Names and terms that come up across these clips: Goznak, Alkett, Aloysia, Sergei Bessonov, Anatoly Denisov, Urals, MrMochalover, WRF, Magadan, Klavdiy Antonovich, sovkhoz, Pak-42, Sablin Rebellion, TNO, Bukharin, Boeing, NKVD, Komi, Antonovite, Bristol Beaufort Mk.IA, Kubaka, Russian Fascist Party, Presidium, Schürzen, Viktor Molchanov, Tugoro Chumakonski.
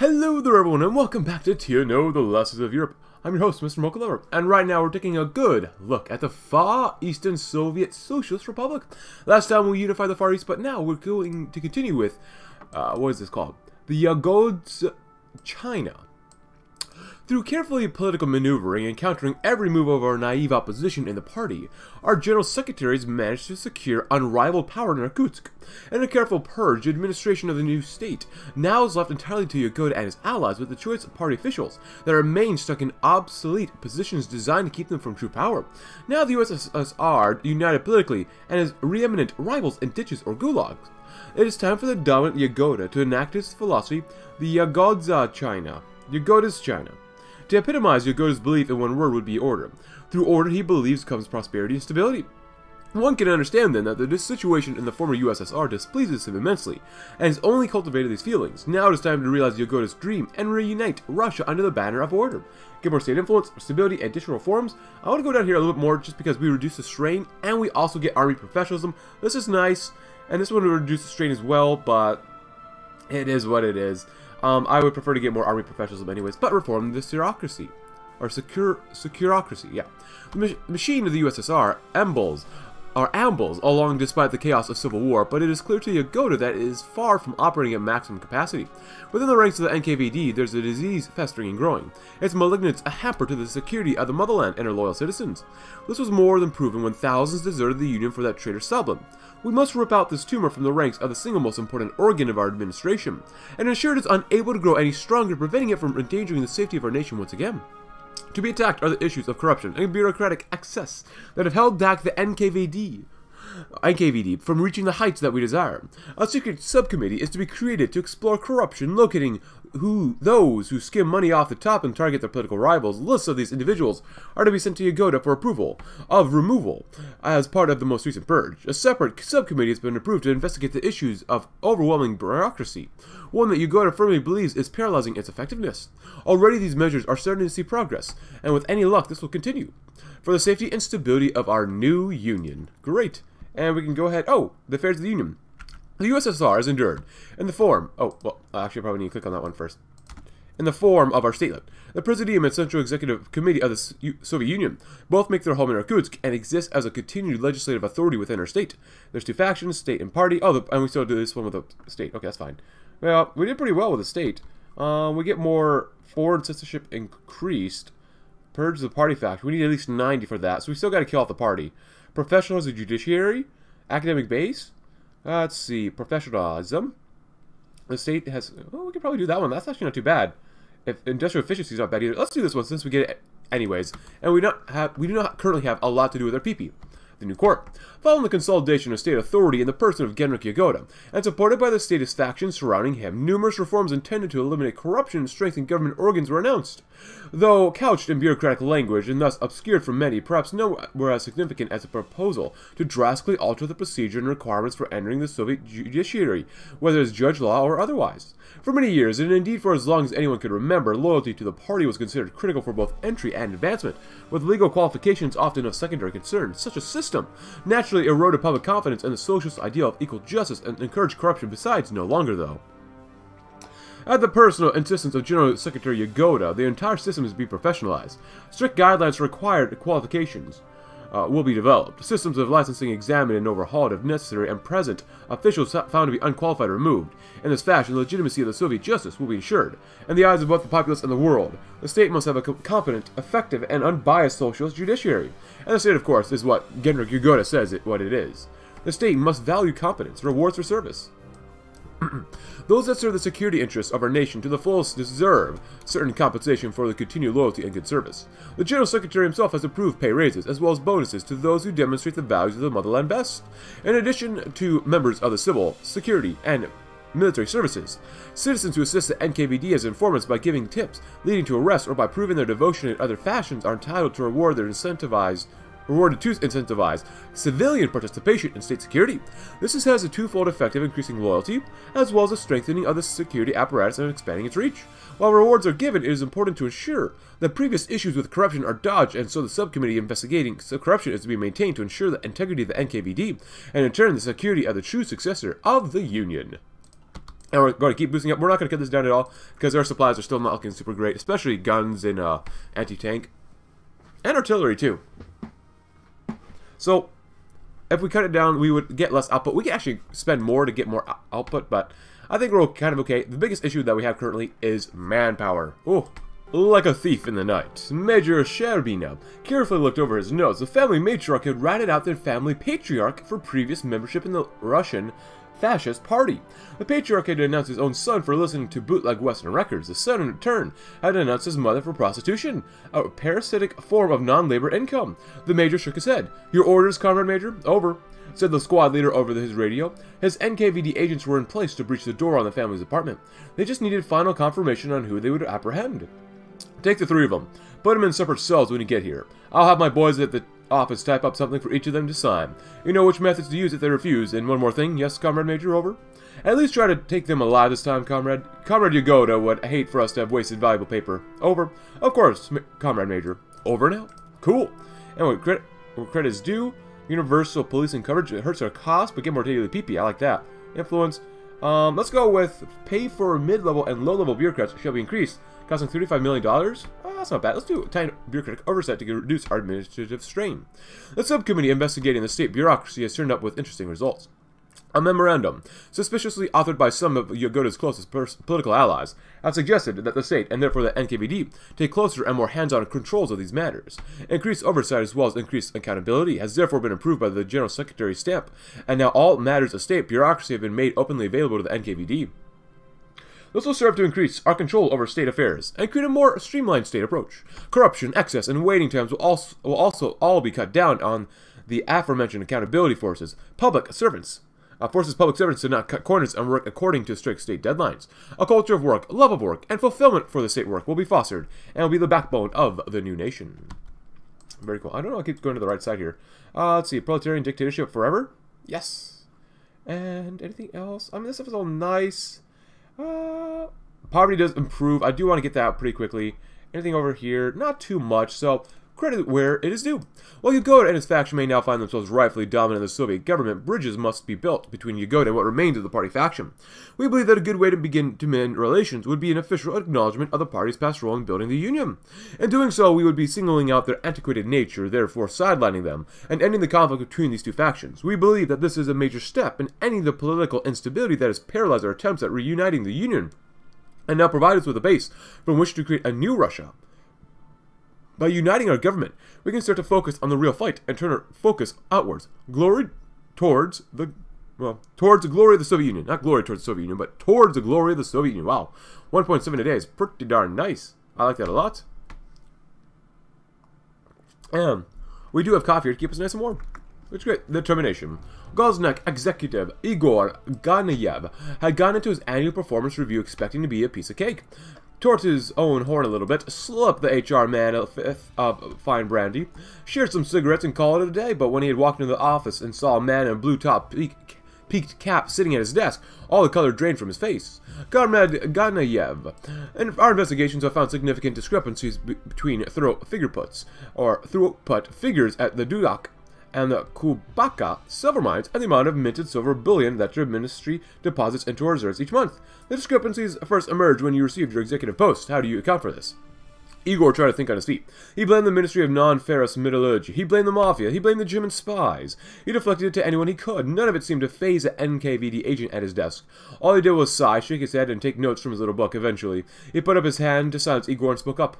Hello there everyone, and welcome back to TNO: The Last Days of Europe. I'm your host, MrMochalover, and right now we're taking a good look at the Far Eastern Soviet Socialist Republic. Last time we unified the Far East, but now we're going to continue with, what is this called? The Yagoda, China. Through carefully political maneuvering and countering every move of our naive opposition in the party, our general secretaries managed to secure unrivaled power in Irkutsk, and a careful purge administration of the new state now is left entirely to Yagoda and his allies, with the choice of party officials that remain stuck in obsolete positions designed to keep them from true power. Now the USSR united politically and has preeminent rivals in ditches or gulags. It is time for the dominant Yagoda to enact his philosophy, the Yagoda China, Yagoda's China. To epitomize Yagoda's belief in one word would be order. Through order, he believes, comes prosperity and stability. One can understand, then, that the situation in the former USSR displeases him immensely, and has only cultivated these feelings. Now it is time to realize Yagoda's dream and reunite Russia under the banner of order. Get more state influence, stability, and additional reforms. I want to go down here a little bit more just because we reduce the strain, and we also get army professionalism. This is nice, and this one will reduce the strain as well, but it is what it is. I would prefer to get more army professionalism anyways, but reform the bureaucracy, or securocracy, yeah. The machine of the USSR ambles along despite the chaos of civil war, but it is clear to Yagoda that it is far from operating at maximum capacity. Within the ranks of the NKVD, there's a disease festering and growing. Its malignance a hamper to the security of the motherland and her loyal citizens. This was more than proven when thousands deserted the Union for that traitor Sablin. We must rip out this tumor from the ranks of the single most important organ of our administration, and ensure it is unable to grow any stronger, preventing it from endangering the safety of our nation once again. To be attacked are the issues of corruption and bureaucratic excess that have held back the NKVD from reaching the heights that we desire. A secret subcommittee is to be created to explore corruption, locating those who skim money off the top and target their political rivals. Lists of these individuals are to be sent to Yagoda for approval of removal as part of the most recent purge. A separate subcommittee has been approved to investigate the issues of overwhelming bureaucracy, one that Yagoda firmly believes is paralyzing its effectiveness. Already these measures are starting to see progress, and with any luck this will continue. For the safety and stability of our new union. Great. And we can go ahead. Oh, the affairs of the Union. The USSR has endured in the form. Oh, well, I actually probably need to click on that one first. In the form of our statelet, the Presidium and Central Executive Committee of the Soviet Union both make their home in Irkutsk and exist as a continued legislative authority within our state. There's two factions, state and party. Oh, and we still do this one with the state. Okay, that's fine. Well, we did pretty well with the state. We get more foreign citizenship increased. Purge the party faction. We need at least 90 for that, so we still got to kill off the party. Professional as a judiciary, academic base. Let's see, professionalism. The state has. Oh, we could probably do that one. That's actually not too bad. If industrial efficiency is not bad either, let's do this one since we get it anyways. And we do not currently have a lot to do with our PP. The new court. Following the consolidation of state authority in the person of Genrikh Yagoda, and supported by the statist factions surrounding him, numerous reforms intended to eliminate corruption and strengthen government organs were announced. Though couched in bureaucratic language and thus obscured from many, perhaps nowhere as significant as a proposal to drastically alter the procedure and requirements for entering the Soviet judiciary, whether as judge law or otherwise. For many years, and indeed for as long as anyone could remember, loyalty to the party was considered critical for both entry and advancement, with legal qualifications often of secondary concern. Such a system naturally eroded public confidence in the socialist ideal of equal justice and encouraged corruption. Besides, no longer though. At the personal insistence of General Secretary Yagoda, the entire system is to be professionalized. Strict guidelines for required qualifications will be developed. Systems of licensing examined and overhauled if necessary, and present officials found to be unqualified or removed. In this fashion, the legitimacy of the Soviet justice will be ensured. In the eyes of both the populace and the world, the state must have a competent, effective, and unbiased socialist judiciary. And the state, of course, is what Genrikh Yagoda says it what it is. The state must value competence, rewards for service. Those that serve the security interests of our nation to the fullest deserve certain compensation for the continued loyalty and good service. The General Secretary himself has approved pay raises, as well as bonuses to those who demonstrate the values of the motherland best. In addition to members of the civil, security, and military services, citizens who assist the NKVD as informants by giving tips, leading to arrests, or by proving their devotion in other fashions are entitled to rewarded to incentivize civilian participation in state security. This has a twofold effect of increasing loyalty, as well as a strengthening of the security apparatus and expanding its reach. While rewards are given, it is important to ensure that previous issues with corruption are dodged, and so the subcommittee investigating corruption is to be maintained to ensure the integrity of the NKVD, and in turn the security of the true successor of the Union. And we're going to keep boosting up. We're not going to cut this down at all because our supplies are still not looking super great, especially guns and anti-tank and artillery too. So if we cut it down, we would get less output. We could actually spend more to get more output, but I think we're kind of okay. The biggest issue that we have currently is manpower. Oh, like a thief in the night, Major Sherbina carefully looked over his notes. The family matriarch had ratted out their family patriarch for previous membership in the Russian Fascist Party. The patriarch had announced his own son for listening to bootleg Western records. The son, in turn, had announced his mother for prostitution, a parasitic form of non-labor income. The major shook his head. "Your orders, Comrade Major?" "Over," said the squad leader over his radio. His NKVD agents were in place to breach the door on the family's apartment. They just needed final confirmation on who they would apprehend. "Take the three of them. Put them in separate cells when you get here. I'll have my boys at the office type up something for each of them to sign. You know which methods to use if they refuse. And one more thing." "Yes, Comrade Major." "Over." "At least try to take them alive this time, Comrade. Comrade Yagoda would hate for us to have wasted valuable paper." "Over." "Of course, Comrade Major." "Over now." "Cool. And what credit is due, universal policing coverage. It hurts our cost, but get more daily PP." I like that. "Influence. Let's go with pay for mid-level and low-level bureaucrats shall be increased, costing $35 million. Oh, that's not bad. Let's do a tiny bureaucratic oversight to reduce our administrative strain." The subcommittee investigating the state bureaucracy has turned up with interesting results. A memorandum, suspiciously authored by some of Yagoda's closest political allies, have suggested that the state, and therefore the NKVD, take closer and more hands-on controls of these matters. Increased oversight as well as increased accountability has therefore been improved by the General Secretary's stamp, and now all matters of state bureaucracy have been made openly available to the NKVD. This will serve to increase our control over state affairs and create a more streamlined state approach. Corruption, excess, and waiting times will also all be cut down on the aforementioned accountability forces. Public servants. Forces public servants to not cut corners and work according to strict state deadlines. A culture of work, love of work, and fulfillment for the state work will be fostered and will be the backbone of the new nation. Very cool. I don't know. I keep going to the right side here. Let's see. Proletarian dictatorship forever? Yes. And anything else? I mean, this stuff is all nice. Poverty does improve. I do want to get that out pretty quickly. Anything over here? Not too much. So credit where it is due. While Yagoda and his faction may now find themselves rightfully dominant in the Soviet government, bridges must be built between Yagoda and what remains of the party faction. We believe that a good way to begin to mend relations would be an official acknowledgement of the party's past role in building the union. In doing so, we would be singling out their antiquated nature, therefore sidelining them, and ending the conflict between these two factions. We believe that this is a major step in ending the political instability that has paralyzed our attempts at reuniting the union, and now provide us with a base from which to create a new Russia. By uniting our government, we can start to focus on the real fight and turn our focus outwards, towards the glory of the Soviet Union. Not glory towards the Soviet Union, but towards the glory of the Soviet Union. Wow, 1.7 a day is pretty darn nice. I like that a lot. And we do have coffee here to keep us nice and warm. It's great. Determination. Goznak executive Igor Ganayev had gone into his annual performance review expecting to be a piece of cake. Tort his own horn a little bit, slipped the HR man a fifth of fine brandy, shared some cigarettes and called it a day, but when he had walked into the office and saw a man in a blue top peaked cap sitting at his desk, all the color drained from his face. Comrade Ganayev, in our investigations have found significant discrepancies between throughput figures at the Dudok and the Kubaka silver mines and the amount of minted silver bullion that your ministry deposits into our reserves each month. The discrepancies first emerged when you received your executive post. How do you account for this? Igor tried to think on his feet. He blamed the Ministry of Non-Ferrous Metallurgy. He blamed the Mafia. He blamed the German spies. He deflected it to anyone he could. None of it seemed to faze an NKVD agent at his desk. All he did was sigh, shake his head, and take notes from his little book. Eventually, he put up his hand to silence Igor and spoke up.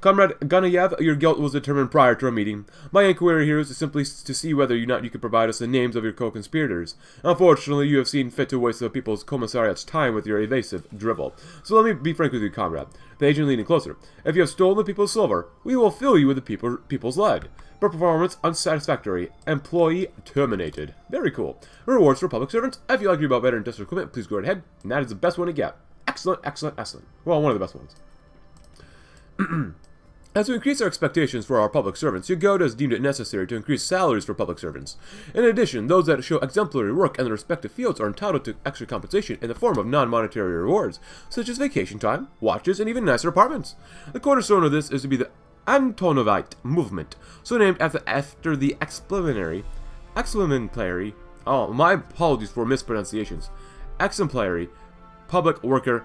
Comrade Ganayev, your guilt was determined prior to our meeting. My inquiry here is simply to see whether or not you could provide us the names of your co-conspirators. Unfortunately, you have seen fit to waste the People's Commissariat's time with your evasive drivel. So let me be frank with you, comrade. The agent leaning closer. If you have stolen the people's silver, we will fill you with the people's lead. Performance unsatisfactory. Employee terminated. Very cool. Rewards for public servants. If you like to read about better industrial equipment, please go right ahead. And that is the best one to get. Excellent, excellent, excellent. Well, one of the best ones. As we increase our expectations for our public servants, Yagoda has deemed it necessary to increase salaries for public servants. In addition, those that show exemplary work in their respective fields are entitled to extra compensation in the form of non-monetary rewards, such as vacation time, watches, and even nicer apartments. The cornerstone of this is to be the Antonovite movement, so named after the exemplary exemplary public worker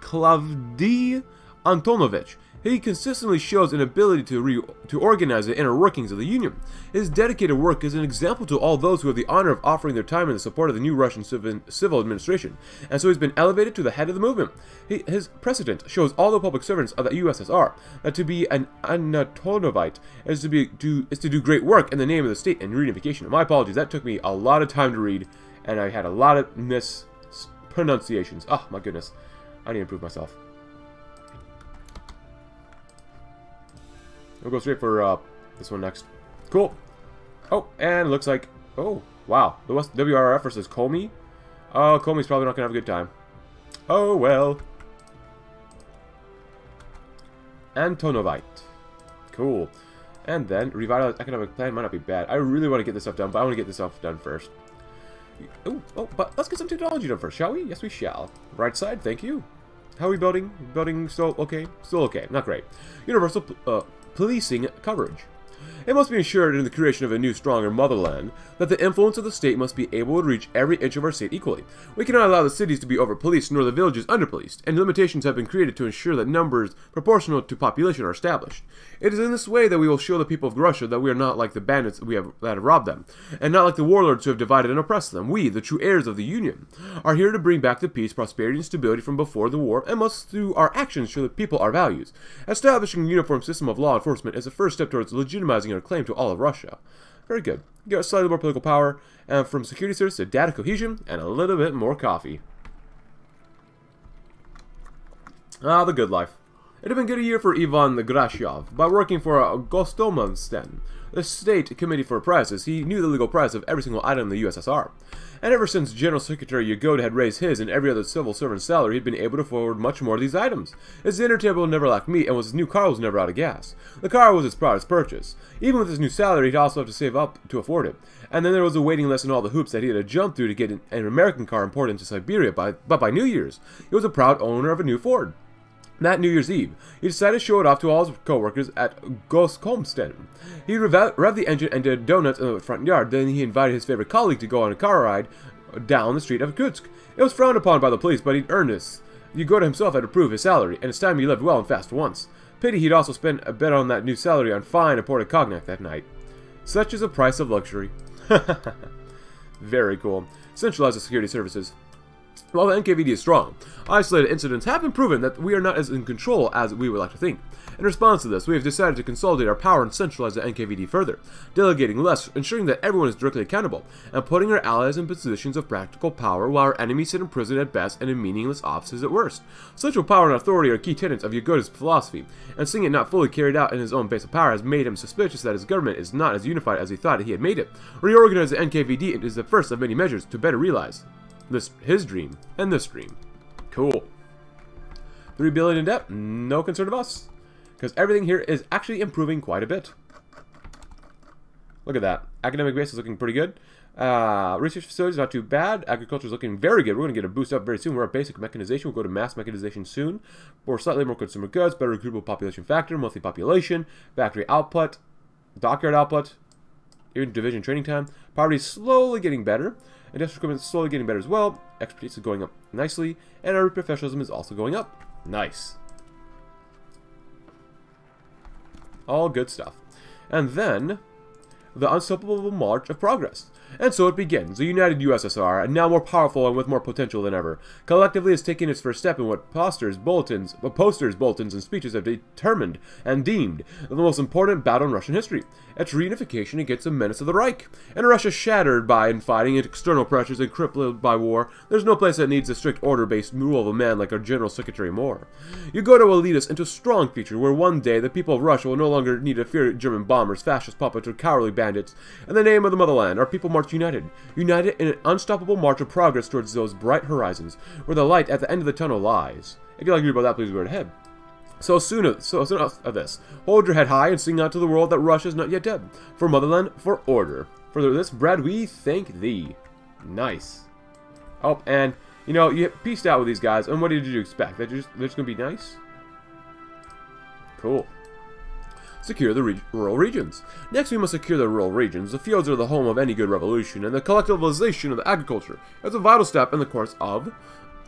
Klavdiy Antonovich. He consistently shows an ability to organize the inner workings of the Union. His dedicated work is an example to all those who have the honor of offering their time in the support of the new Russian civil administration, and so he's been elevated to the head of the movement. His precedent shows all the public servants of the USSR that to be an Anatonovite is to do great work in the name of the state and reunification. My apologies, that took me a lot of time to read, and I had a lot of mispronunciations. Oh, my goodness. I need to improve myself. We'll go straight for this one next. Cool. Oh, and it looks like... Oh, wow. The WRF versus Komi. Oh, Komi's probably not going to have a good time. Oh, well. Antonovite. Cool. And then, Revitalized Economic Plan might not be bad. I really want to get this stuff done, but I want to get this stuff done first. Ooh, oh, but let's get some technology done first, shall we? Yes, we shall. Right side, thank you. How are we building? Building still okay? Still okay. Not great. Universal... policing coverage. It must be ensured in the creation of a new, stronger motherland that the influence of the state must be able to reach every inch of our state equally. We cannot allow the cities to be over-policed nor the villages under-policed, and limitations have been created to ensure that numbers proportional to population are established. It is in this way that we will show the people of Russia that we are not like the bandits that have robbed them, and not like the warlords who have divided and oppressed them. We, the true heirs of the Union, are here to bring back the peace, prosperity, and stability from before the war, and must through our actions show the people our values. Establishing a uniform system of law enforcement is the first step towards legitimizing our claim to all of Russia. Very good. Get slightly more political power, and from security service to data cohesion, and a little bit more coffee. Ah, the good life. It had been good a year for Ivan Grashkov. By working for Goskomstand, the State Committee for Prices, he knew the legal price of every single item in the USSR. And ever since General Secretary Yagoda had raised his and every other civil servant's salary, he had been able to forward much more of these items. His dinner table never lacked meat, and his new car was never out of gas. The car was his proudest purchase. Even with his new salary, he'd also have to save up to afford it. And then there was a waiting list and all the hoops that he had to jump through to get an American car imported into Siberia, but by New Year's, he was a proud owner of a new Ford. That New Year's Eve, he decided to show it off to all his co-workers at Goskomstand. He revved the engine and did donuts in the front yard, then he invited his favorite colleague to go on a car ride down the street of Irkutsk. It was frowned upon by the police, but he'd earned this. Yagoda himself had approved his salary, and it's time he lived well and fast for once. Pity he'd also spent a bet on that new salary on fine imported cognac that night. Such is the price of luxury. Very cool. Centralize the security services. While the NKVD is strong, isolated incidents have been proven that we are not as in control as we would like to think. In response to this, we have decided to consolidate our power and centralize the NKVD further, delegating less, ensuring that everyone is directly accountable, and putting our allies in positions of practical power while our enemies sit in prison at best and in meaningless offices at worst. Central power and authority are key tenets of Yagoda's philosophy, and seeing it not fully carried out in his own base of power has made him suspicious that his government is not as unified as he thought he had made it. Reorganizing the NKVD is the first of many measures to better realize his dream and this dream. Cool. 3 billion in debt, no concern of us, because everything here is actually improving quite a bit. Look at that. Academic base is looking pretty good. Research facilities not too bad. Agriculture is looking very good. We're going to get a boost up very soon. We're at basic mechanization. We'll go to mass mechanization soon. We're slightly more consumer goods, better recruitable population factor, monthly population, factory output, dockyard output, even division training time. Poverty is slowly getting better. Industrial equipment is slowly getting better as well. Expertise is going up nicely. And our professionalism is also going up. Nice. All good stuff. And then, the unstoppable march of progress. And so it begins. The united USSR, and now more powerful and with more potential than ever, collectively has taken its first step in what posters, bulletins, and speeches have determined and deemed the most important battle in Russian history. Its reunification against the menace of the Reich. And Russia shattered by infighting and external pressures and crippled by war, there's no place that needs a strict order-based rule of a man like our General Secretary Moore. Yagoda will lead us into a strong future where one day the people of Russia will no longer need to fear German bombers, fascist puppets, or cowardly bandits. In the name of the motherland, our people march united in an unstoppable march of progress towards those bright horizons where the light at the end of the tunnel lies. If you like to read about that, please go ahead. So soon of this, hold your head high and sing out to the world that Russia is not yet dead. For motherland, for order. For this bread, we thank thee. Nice. Oh, and you know, you peaced out with these guys, and what did you expect? That they're just gonna be nice. Cool. Secure the rural regions. Next, we must secure the rural regions. The fields are the home of any good revolution, and the collectivization of agriculture is a vital step in the course of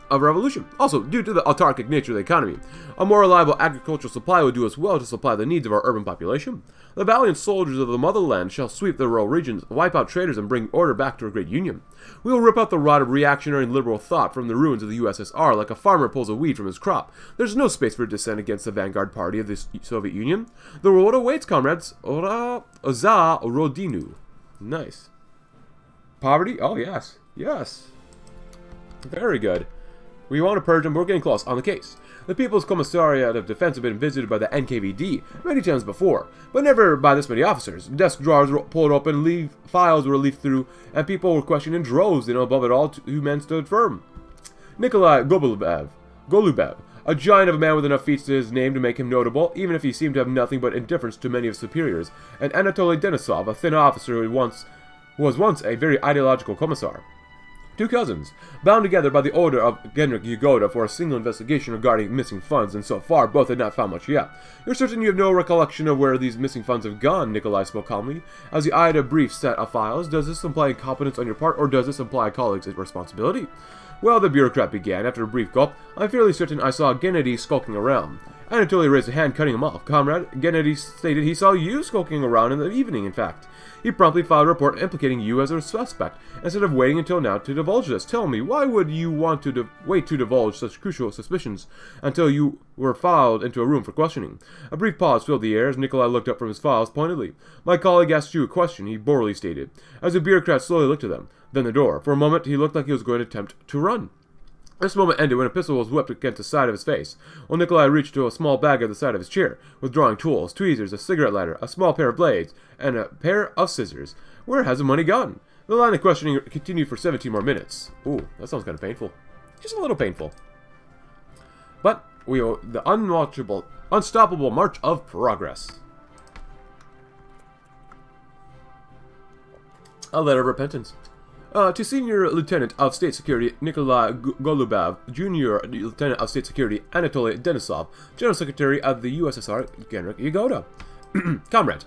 of revolution. Also, due to the autarkic nature of the economy, a more reliable agricultural supply would do us well to supply the needs of our urban population. The valiant soldiers of the motherland shall sweep the rural regions, wipe out traitors, and bring order back to our great union. We will rip out the rot of reactionary and liberal thought from the ruins of the USSR like a farmer pulls a weed from his crop. There's no space for dissent against the vanguard party of the Soviet Union. The world awaits, comrades. Ora za rodinu. Nice. Poverty? Oh, yes. Yes. Very good. We want to purge them, we're getting close on the case. The People's Commissariat of Defense have been visited by the NKVD many times before, but never by this many officers. Desk drawers were pulled open, files were leafed through, and people were questioned in droves, and above it all, two men stood firm. Nikolai Golubev, a giant of a man with enough feats to his name to make him notable, even if he seemed to have nothing but indifference to many of his superiors, and Anatoly Denisov, a thin officer who was once a very ideological commissar. Two cousins, bound together by the order of Genrikh Yagoda for a single investigation regarding missing funds, and so far both had not found much yet. You're certain you have no recollection of where these missing funds have gone, Nikolai spoke calmly, as he eyed a brief set of files. Does this imply incompetence on your part, or does this imply a colleague's responsibility? Well, the bureaucrat began, after a brief gulp. I'm fairly certain I saw Gennady skulking around. Anatoly raised a hand, cutting him off. Comrade, Gennady stated he saw you skulking around in the evening, in fact. He promptly filed a report implicating you as a suspect, instead of waiting until now to divulge this. Tell me, why would you want to wait to divulge such crucial suspicions until you were filed into a room for questioning? A brief pause filled the air as Nikolai looked up from his files pointedly. My colleague asked you a question, he boredly stated, as the bureaucrat slowly looked at them, then the door. For a moment, he looked like he was going to attempt to run. This moment ended when a pistol was whipped against the side of his face, while Nikolai reached to a small bag at the side of his chair, withdrawing tools, tweezers, a cigarette lighter, a small pair of blades, and a pair of scissors. Where has the money gone? The line of questioning continued for 17 more minutes. Ooh, that sounds kind of painful. Just a little painful. But we owe the unstoppable march of progress. A letter of repentance. To Senior Lieutenant of State Security Nikolai Golubev, Junior Lieutenant of State Security Anatoly Denisov, General Secretary of the USSR Genrikh Yagoda. Comrade,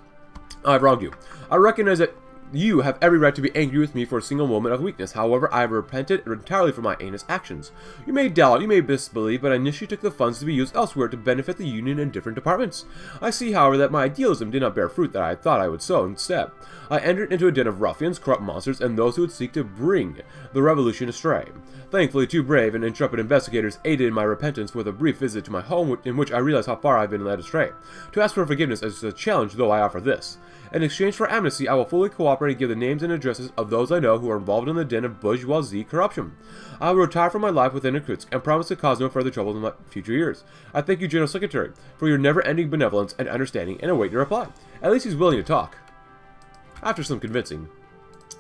I've wronged you. I recognize that you have every right to be angry with me for a single moment of weakness. However, I have repented entirely for my heinous actions. You may doubt, you may disbelieve, but I initially took the funds to be used elsewhere to benefit the Union in different departments. I see, however, that my idealism did not bear fruit that I thought I would sow. Instead, I entered into a den of ruffians, corrupt monsters, and those who would seek to bring the revolution astray. Thankfully, two brave and intrepid investigators aided in my repentance with a brief visit to my home, in which I realized how far I've been led astray. To ask for forgiveness is a challenge, though I offer this. In exchange for amnesty, I will fully cooperate and give the names and addresses of those I know who are involved in the den of bourgeoisie corruption. I will retire from my life within Irkutsk and promise to cause no further trouble in my future years. I thank you, General Secretary, for your never-ending benevolence and understanding, and await your reply. At least he's willing to talk. After some convincing,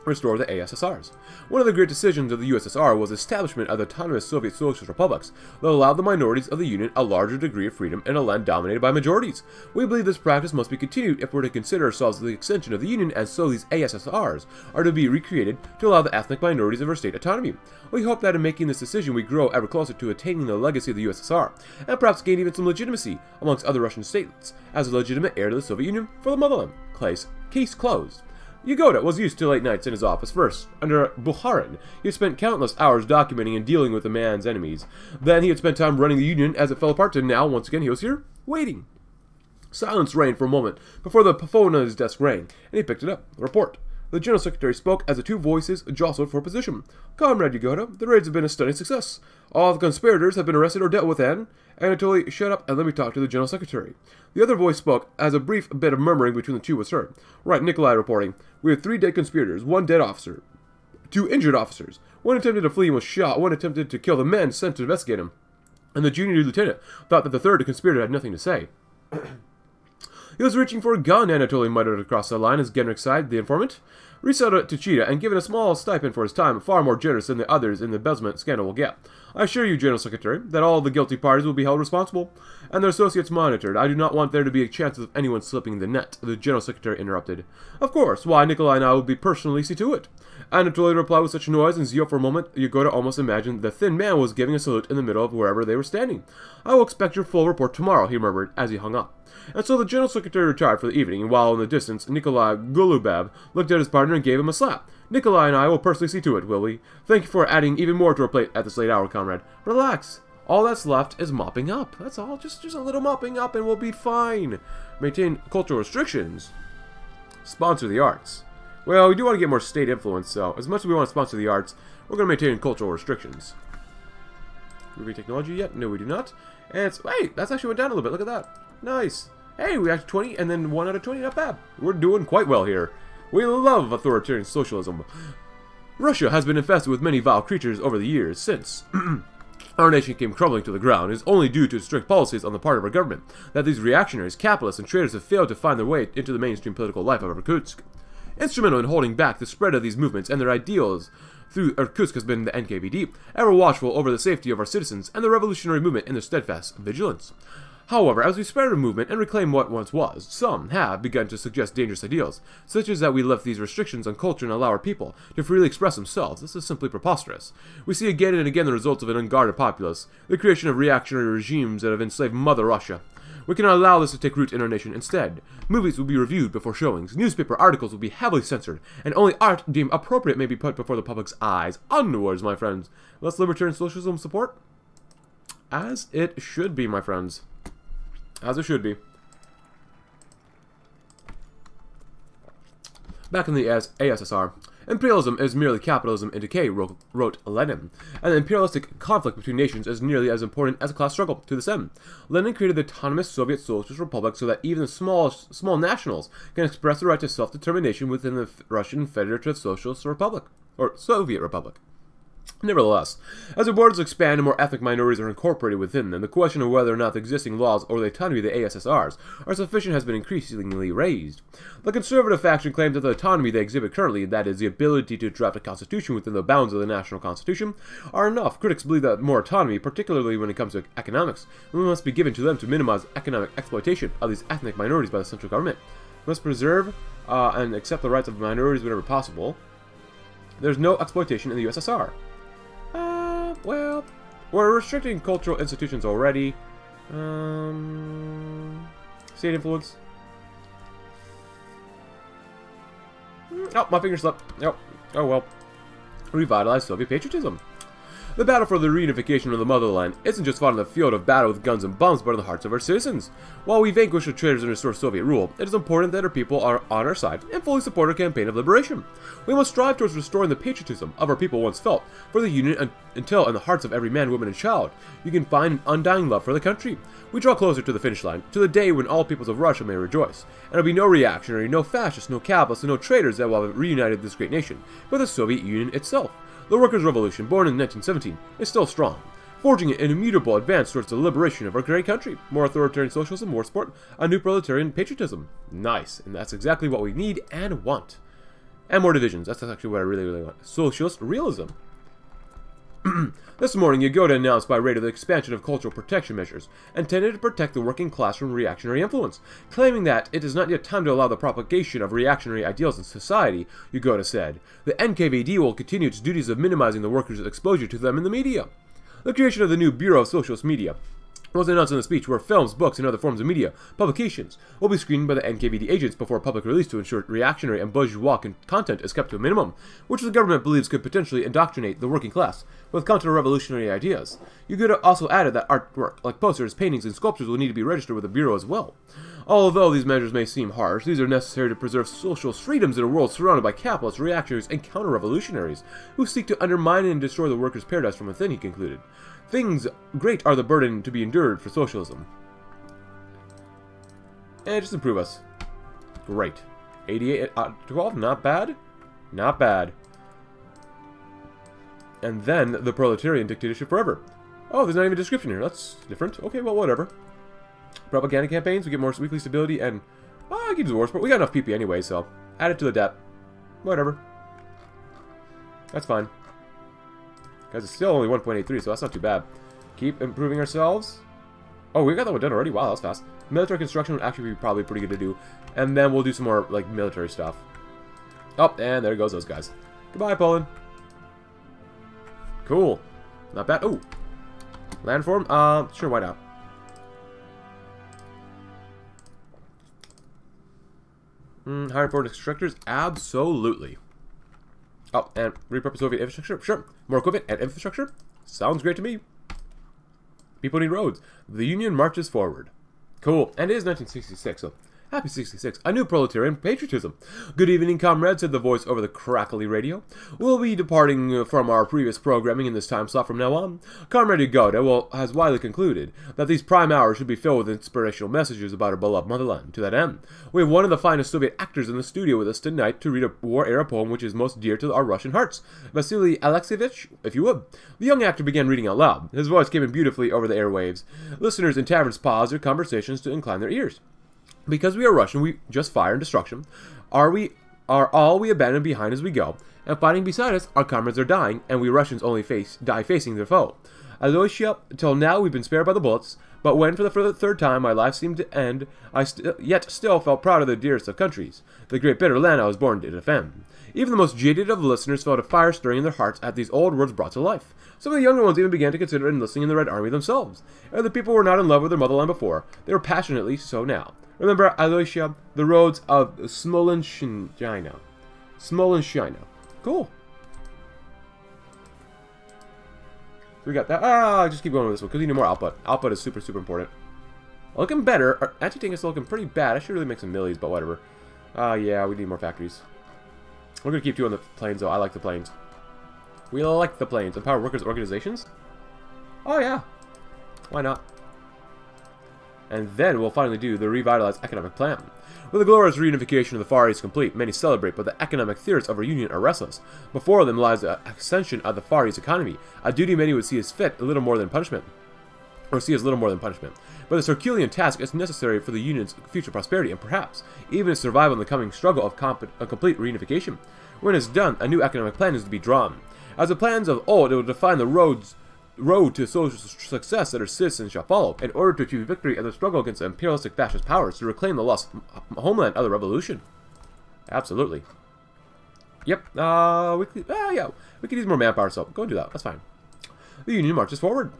restore the ASSRs. One of the great decisions of the USSR was the establishment of the autonomous Soviet Socialist Republics that allowed the minorities of the Union a larger degree of freedom in a land dominated by majorities. We believe this practice must be continued if we're to consider ourselves the extension of the Union, and so these ASSRs are to be recreated to allow the ethnic minorities of our state autonomy. We hope that in making this decision we grow ever closer to attaining the legacy of the USSR, and perhaps gain even some legitimacy amongst other Russian states as a legitimate heir to the Soviet Union for the motherland. Case closed. Yagoda was used to late nights in his office first. Under Bukharin, he had spent countless hours documenting and dealing with the man's enemies. Then he had spent time running the Union as it fell apart, and now, once again, he was here, waiting. Silence reigned for a moment before the phone on his desk rang, and he picked it up. The report. The General Secretary spoke as the two voices jostled for position. Comrade Yagoda, the raids have been a stunning success. All the conspirators have been arrested or dealt with, and Anatoly, shut up and let me talk to the General Secretary. The other voice spoke as a brief bit of murmuring between the two was heard. Right, Nikolai reporting. We have 3 dead conspirators, 1 dead officer, 2 injured officers. 1 attempted to flee and was shot. 1 attempted to kill the men sent to investigate him. And the junior lieutenant thought that the 3rd conspirator had nothing to say. He was reaching for a gun, Anatoly muttered across the line as Genrikh sighed, the informant. Resettled to Cheetah and given a small stipend for his time, far more generous than the others in the embezzlement scandal will get. I assure you, General Secretary, that all the guilty parties will be held responsible, and their associates monitored. I do not want there to be a chance of anyone slipping the net, the General Secretary interrupted. Of course, why, Nikolai and I will be personally see to it. Anatoly replied with such noise and zeal for a moment, Yagoda almost imagined the thin man was giving a salute in the middle of wherever they were standing. I will expect your full report tomorrow, he murmured as he hung up. And so the General Secretary retired for the evening, and while in the distance, Nikolai Golubev looked at his partner and gave him a slap. Nikolai and I will personally see to it, will we? Thank you for adding even more to our plate at this late hour, comrade. Relax. All that's left is mopping up. That's all. Just a little mopping up and we'll be fine. Maintain cultural restrictions. Sponsor the arts. Well, we do want to get more state influence, so as much as we want to sponsor the arts, we're going to maintain cultural restrictions. Do we have technology yet? No, we do not. And it's... Hey, that's actually went down a little bit. Look at that. Nice. Hey, we got 20 and then 1 out of 20. Not bad. We're doing quite well here. We love authoritarian socialism. Russia has been infested with many vile creatures over the years since... Our nation came crumbling to the ground. It is only due to strict policies on the part of our government that these reactionaries, capitalists, and traitors have failed to find their way into the mainstream political life of Irkutsk. Instrumental in holding back the spread of these movements and their ideals through Irkutsk has been the NKVD, ever watchful over the safety of our citizens and the revolutionary movement in their steadfast vigilance. However, as we spread our movement and reclaim what once was, some have begun to suggest dangerous ideals, such as that we lift these restrictions on culture and allow our people to freely express themselves. This is simply preposterous. We see again and again the results of an unguarded populace, the creation of reactionary regimes that have enslaved Mother Russia. We cannot allow this to take root in our nation. Instead, movies will be reviewed before showings, newspaper articles will be heavily censored, and only art deemed appropriate may be put before the public's eyes. Onwards, my friends. Less libertarian socialism support? As it should be, my friends. As it should be. Back in the USSR, imperialism is merely capitalism in decay, wrote Lenin, and the imperialistic conflict between nations is nearly as important as a class struggle. To this end, Lenin created the autonomous Soviet Socialist Republic so that even the small nationals can express the right to self-determination within the Russian Federative Socialist Republic, or Soviet Republic. Nevertheless, as the borders expand and more ethnic minorities are incorporated within them, the question of whether or not the existing laws or the autonomy of the ASSRs are sufficient has been increasingly raised. The conservative faction claims that the autonomy they exhibit currently, that is, the ability to draft a constitution within the bounds of the national constitution, are enough. Critics believe that more autonomy, particularly when it comes to economics, must be given to them to minimize economic exploitation of these ethnic minorities by the central government. They must preserve and accept the rights of minorities whenever possible. There's no exploitation in the USSR. Well, we're restricting cultural institutions already. State influence. Oh, my finger slipped. Oh, oh well. Revitalize Soviet patriotism. The battle for the reunification of the motherland isn't just fought on the field of battle with guns and bombs, but in the hearts of our citizens. While we vanquish the traitors and restore Soviet rule, it is important that our people are on our side and fully support our campaign of liberation. We must strive towards restoring the patriotism of our people once felt for the Union until, in the hearts of every man, woman, and child, you can find an undying love for the country. We draw closer to the finish line, to the day when all peoples of Russia may rejoice. And there will be no reactionary, no fascists, no capitalists, and no traitors that will have reunited this great nation, but the Soviet Union itself. The Workers' Revolution, born in 1917, is still strong, forging an immutable advance towards the liberation of our great country. More authoritarian socialism, more sport, a new proletarian patriotism. Nice, and that's exactly what we need and want. And more divisions, that's actually what I really, really want. Socialist realism. This morning, Yagoda announced by radio the expansion of cultural protection measures intended to protect the working class from reactionary influence, claiming that it is not yet time to allow the propagation of reactionary ideals in society, Yagoda said. The NKVD will continue its duties of minimizing the workers' exposure to them in the media. The creation of the new Bureau of Socialist Media was announced in the speech, where films, books, and other forms of media publications will be screened by the NKVD agents before public release to ensure reactionary and bourgeois content is kept to a minimum, which the government believes could potentially indoctrinate the working class with counter-revolutionary ideas. Yagoda also added that artwork, like posters, paintings, and sculptures, will need to be registered with the Bureau as well. Although these measures may seem harsh, these are necessary to preserve social freedoms in a world surrounded by capitalists, reactionaries, and counter-revolutionaries who seek to undermine and destroy the workers' paradise from within, he concluded. Things great are the burden to be endured for socialism. And just improve us. Great. 88 out of 12, not bad. Not bad. And then the proletarian dictatorship forever. Oh, there's not even a description here. That's different. Okay, well, whatever. Propaganda campaigns, we get more weekly stability, and... Oh, it keeps the war support. We got enough PP anyway, so... Add it to the debt. Whatever. That's fine. Guys, it's still only 1.83, so that's not too bad. Keep improving ourselves. Oh, we got that one done already? Wow, that was fast. Military construction would actually be probably pretty good to do. And then we'll do some more, like, military stuff. Oh, and there goes those guys. Goodbye, Poland. Cool. Not bad. Oh. Landform? Sure, why not? Hire foreign extractors? Absolutely. Oh, and repurpose Soviet infrastructure? Sure. More equipment and infrastructure? Sounds great to me. People need roads. The Union marches forward. Cool. And it is 1966, so happy 66. A new proletarian patriotism. Good evening, comrades, said the voice over the crackly radio. We'll be departing from our previous programming in this time slot from now on. Comrade Yagoda has widely concluded that these prime hours should be filled with inspirational messages about our beloved motherland. To that end, we have one of the finest Soviet actors in the studio with us tonight to read a war-era poem which is most dear to our Russian hearts. Vasily Alexeyevich, if you would. The young actor began reading out loud. His voice came in beautifully over the airwaves. Listeners in taverns paused their conversations to incline their ears. Because we are Russian, we just fire and destruction. Are all we abandon behind as we go, and fighting beside us, our comrades are dying, and we Russians only die facing their foe. Aloysia, till now we've been spared by the bullets, but when for the third time my life seemed to end, I still felt proud of the dearest of countries, the great bitter land I was born to defend. Even the most jaded of listeners felt a fire stirring in their hearts at these old words brought to life. Some of the younger ones even began to consider enlisting in the Red Army themselves. And the people were not in love with their motherland before, they were passionately so now. Remember, Aloysia, the roads of Smolensk. Cool. So we got that. Ah, just keep going with this one, because we need more output. Output is super, super important. Looking better. Our anti-tank is looking pretty bad. I should really make some millies, but whatever. Yeah, we need more factories. We're going to keep doing the planes, though. I like the planes. We like the planes. Empower workers' organizations? Oh, yeah. Why not? And then we'll finally do the revitalized economic plan. With the glorious reunification of the Far East complete, many celebrate, but the economic theorists of our union are restless. Before them lies the ascension of the Far East economy, a duty many would see as fit a little more than punishment. But this Herculean task is necessary for the union's future prosperity and perhaps even survive on the coming struggle of complete reunification. When it's done, a new economic plan is to be drawn. As the plans of old, it will define the road to social success that our citizens shall follow in order to achieve victory in the struggle against the imperialistic fascist powers to reclaim the lost homeland of the revolution. Absolutely. Yep. Yeah, we could use more manpower, so go and do that. That's fine. The Union marches forward.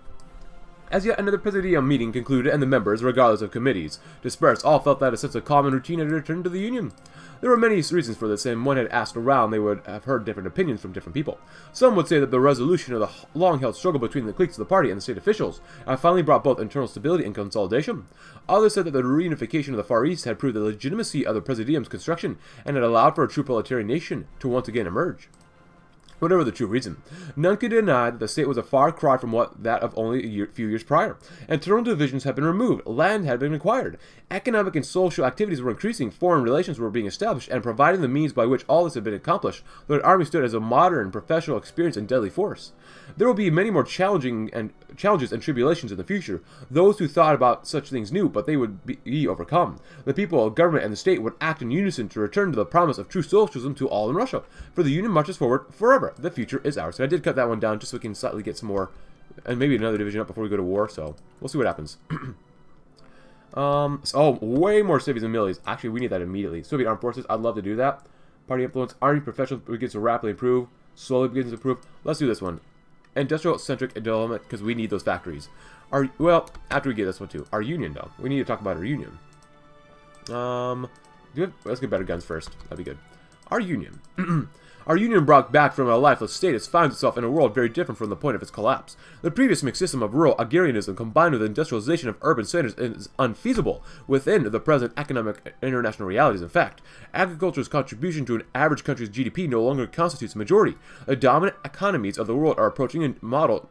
As yet another Presidium meeting concluded, and the members, regardless of committees, dispersed, all felt that a sense of calm and routine had returned to the Union. There were many reasons for this, and one had asked around, they would have heard different opinions from different people. Some would say that the resolution of the long-held struggle between the cliques of the party and the state officials had finally brought both internal stability and consolidation. Others said that the reunification of the Far East had proved the legitimacy of the Presidium's construction and had allowed for a true proletarian nation to once again emerge. Whatever the true reason, none could deny that the state was a far cry from that of only a few years prior. Internal divisions had been removed, land had been acquired, economic and social activities were increasing, foreign relations were being established, and providing the means by which all this had been accomplished, the Red Army stood as a modern, professional, experienced, and deadly force. There will be many more challenges and tribulations in the future. Those who thought about such things knew, but they would be overcome. The people, government, and the state would act in unison to return to the promise of true socialism to all in Russia. For the Union marches forward forever. The future is ours. And I did cut that one down just so we can slightly get some more, and maybe another division up before we go to war, so we'll see what happens. So way more civvies and millies. Actually, we need that immediately. Soviet Armed Forces, I'd love to do that. Party influence, army professional begins to rapidly improve, slowly begins to improve. Let's do this one. Industrial-centric development, because we need those factories. Well, after we get this one too. Our union, though. We need to talk about our union. Let's get better guns first. That'd be good. Our union. Our union, brought back from a lifeless status, finds itself in a world very different from the point of its collapse. The previous mixed system of rural agrarianism combined with the industrialization of urban centers is unfeasible within the present economic international realities. In fact, agriculture's contribution to an average country's GDP no longer constitutes a majority. The dominant economies of the world are approaching a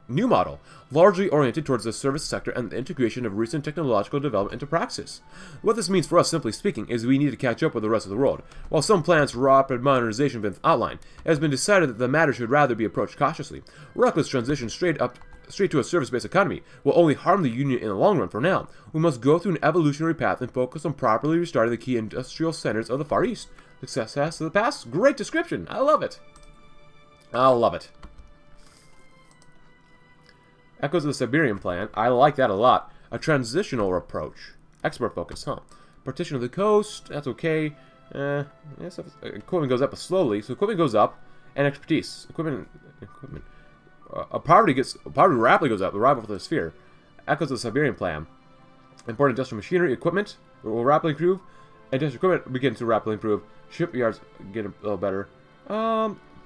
new model, largely oriented towards the service sector and the integration of recent technological development into praxis. What this means for us, simply speaking, is we need to catch up with the rest of the world. While some plans for rapid modernization have been outlined, it has been decided that the matter should rather be approached cautiously. Reckless transition straight to a service-based economy will only harm the Union in the long run. For now, we must go through an evolutionary path and focus on properly restarting the key industrial centers of the Far East. Success of the past? Great description! I love it! I love it. Echoes of the Siberian Plan. I like that a lot. A transitional approach. Export focus, huh? Partition of the coast. That's okay. Equipment goes up slowly, so equipment goes up, and expertise. Equipment. Poverty rapidly goes up. The rival for the sphere. Echoes of the Siberian Plan. Important industrial machinery, equipment will rapidly improve. Industrial equipment begins to rapidly improve. Shipyards get a little better.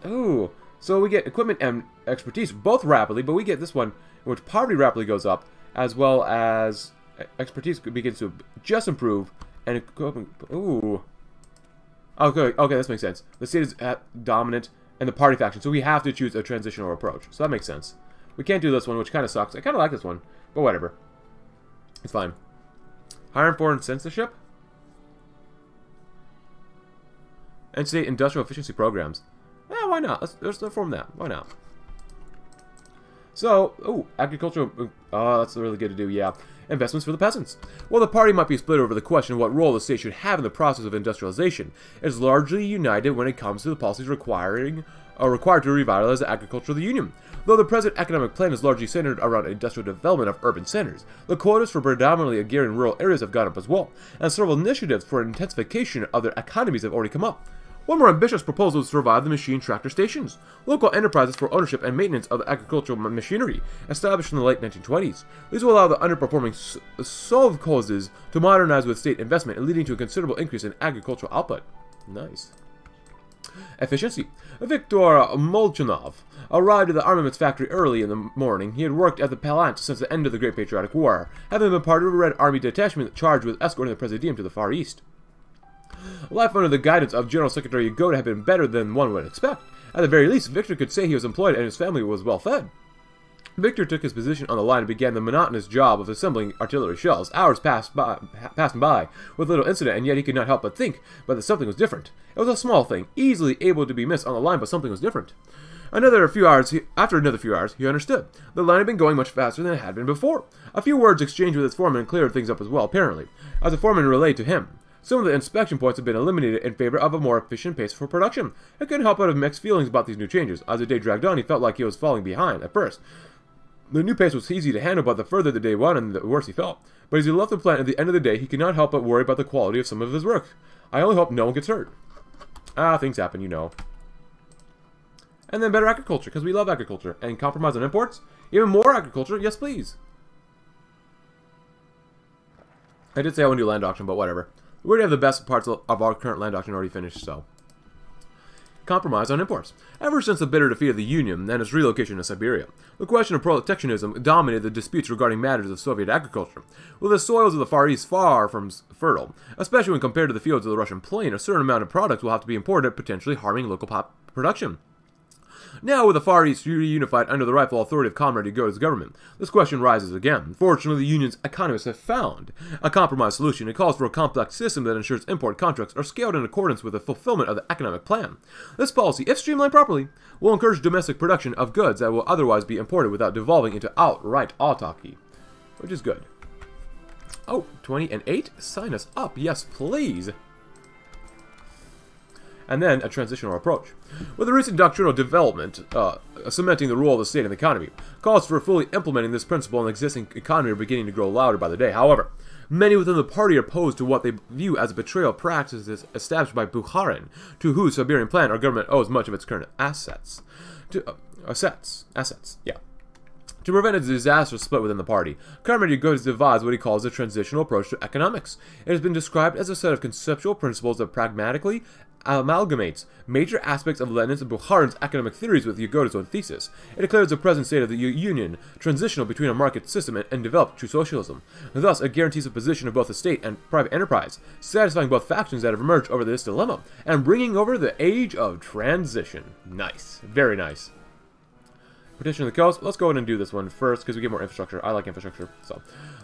Oh, so we get equipment and expertise, both rapidly, but we get this one, in which poverty rapidly goes up, as well as expertise begins to just improve, and equipment... Ooh. Okay, okay, this makes sense. The state is dominant, and the party faction, so we have to choose a transitional approach. So that makes sense. We can't do this one, which kind of sucks. I kind of like this one, but whatever. It's fine. Hiring foreign censorship? And state industrial efficiency programs. Yeah, why not? Let's reform that. Why not? So, oh, agricultural... Oh, that's really good to do, yeah. Investments for the peasants. While the party might be split over the question of what role the state should have in the process of industrialization, it is largely united when it comes to the policies required to revitalize the agriculture of the Union. Though the present economic plan is largely centered around industrial development of urban centers, the quotas for predominantly agrarian rural areas have gone up as well, and several initiatives for intensification of their economies have already come up. One more ambitious proposal is to revive the machine tractor stations, local enterprises for ownership and maintenance of the agricultural machinery established in the late 1920s. These will allow the underperforming sovkhozes to modernize with state investment, leading to a considerable increase in agricultural output. Nice. Efficiency. Viktor Molchanov arrived at the armaments factory early in the morning. He had worked at the Palant since the end of the Great Patriotic War, having been part of a Red Army detachment charged with escorting the Presidium to the Far East. Life under the guidance of General Secretary Yagoda had been better than one would expect. At the very least, Victor could say he was employed and his family was well fed. Victor took his position on the line and began the monotonous job of assembling artillery shells. Hours passed by with little incident, and yet he could not help but think that something was different. It was a small thing, easily able to be missed on the line, but something was different. After another few hours, he understood. The line had been going much faster than it had been before. A few words exchanged with his foreman cleared things up as well, apparently, as the foreman relayed to him. Some of the inspection points have been eliminated in favor of a more efficient pace for production. It couldn't help but have mixed feelings about these new changes. As the day dragged on, he felt like he was falling behind at first. The new pace was easy to handle, but the further the day went, the worse he felt. But as he left the plant at the end of the day, he could not help but worry about the quality of some of his work. I only hope no one gets hurt. Ah, things happen, you know. And then better agriculture, because we love agriculture. And compromise on imports? Even more agriculture? Yes, please. I did say I wouldn't do land auction, but whatever. We already have the best parts of our current land auction already finished, so. Compromise on imports. Ever since the bitter defeat of the Union and its relocation to Siberia, the question of protectionism dominated the disputes regarding matters of Soviet agriculture. With the soils of the Far East far from fertile, especially when compared to the fields of the Russian plain, a certain amount of products will have to be imported, potentially harming local production. Now, with the Far East reunified under the rightful authority of Comrade Yagoda's government, this question rises again. Fortunately, the Union's economists have found a compromise solution. It calls for a complex system that ensures import contracts are scaled in accordance with the fulfillment of the economic plan. This policy, if streamlined properly, will encourage domestic production of goods that will otherwise be imported without devolving into outright autarky, which is good. Oh, 20 and 8? Sign us up. Yes, please. And then a transitional approach. With the recent doctrinal development cementing the role of the state in the economy, calls for fully implementing this principle in the existing economy are beginning to grow louder by the day. However, many within the party are opposed to what they view as a betrayal practices established by Bukharin, to whose Siberian Plan our government owes much of its current assets. To prevent a disastrous split within the party, Comrade Yagoda devised what he calls a transitional approach to economics. It has been described as a set of conceptual principles that pragmatically amalgamates major aspects of Lenin's and Bukharin's economic theories with Yagoda's own thesis. It declares the present state of the Union transitional between a market system and developed true socialism. And thus, it guarantees the position of both the state and private enterprise, satisfying both factions that have emerged over this dilemma, and bringing over the age of transition. Nice. Very nice. Partition of the coast. Let's go ahead and do this one first, because we get more infrastructure. I like infrastructure, so.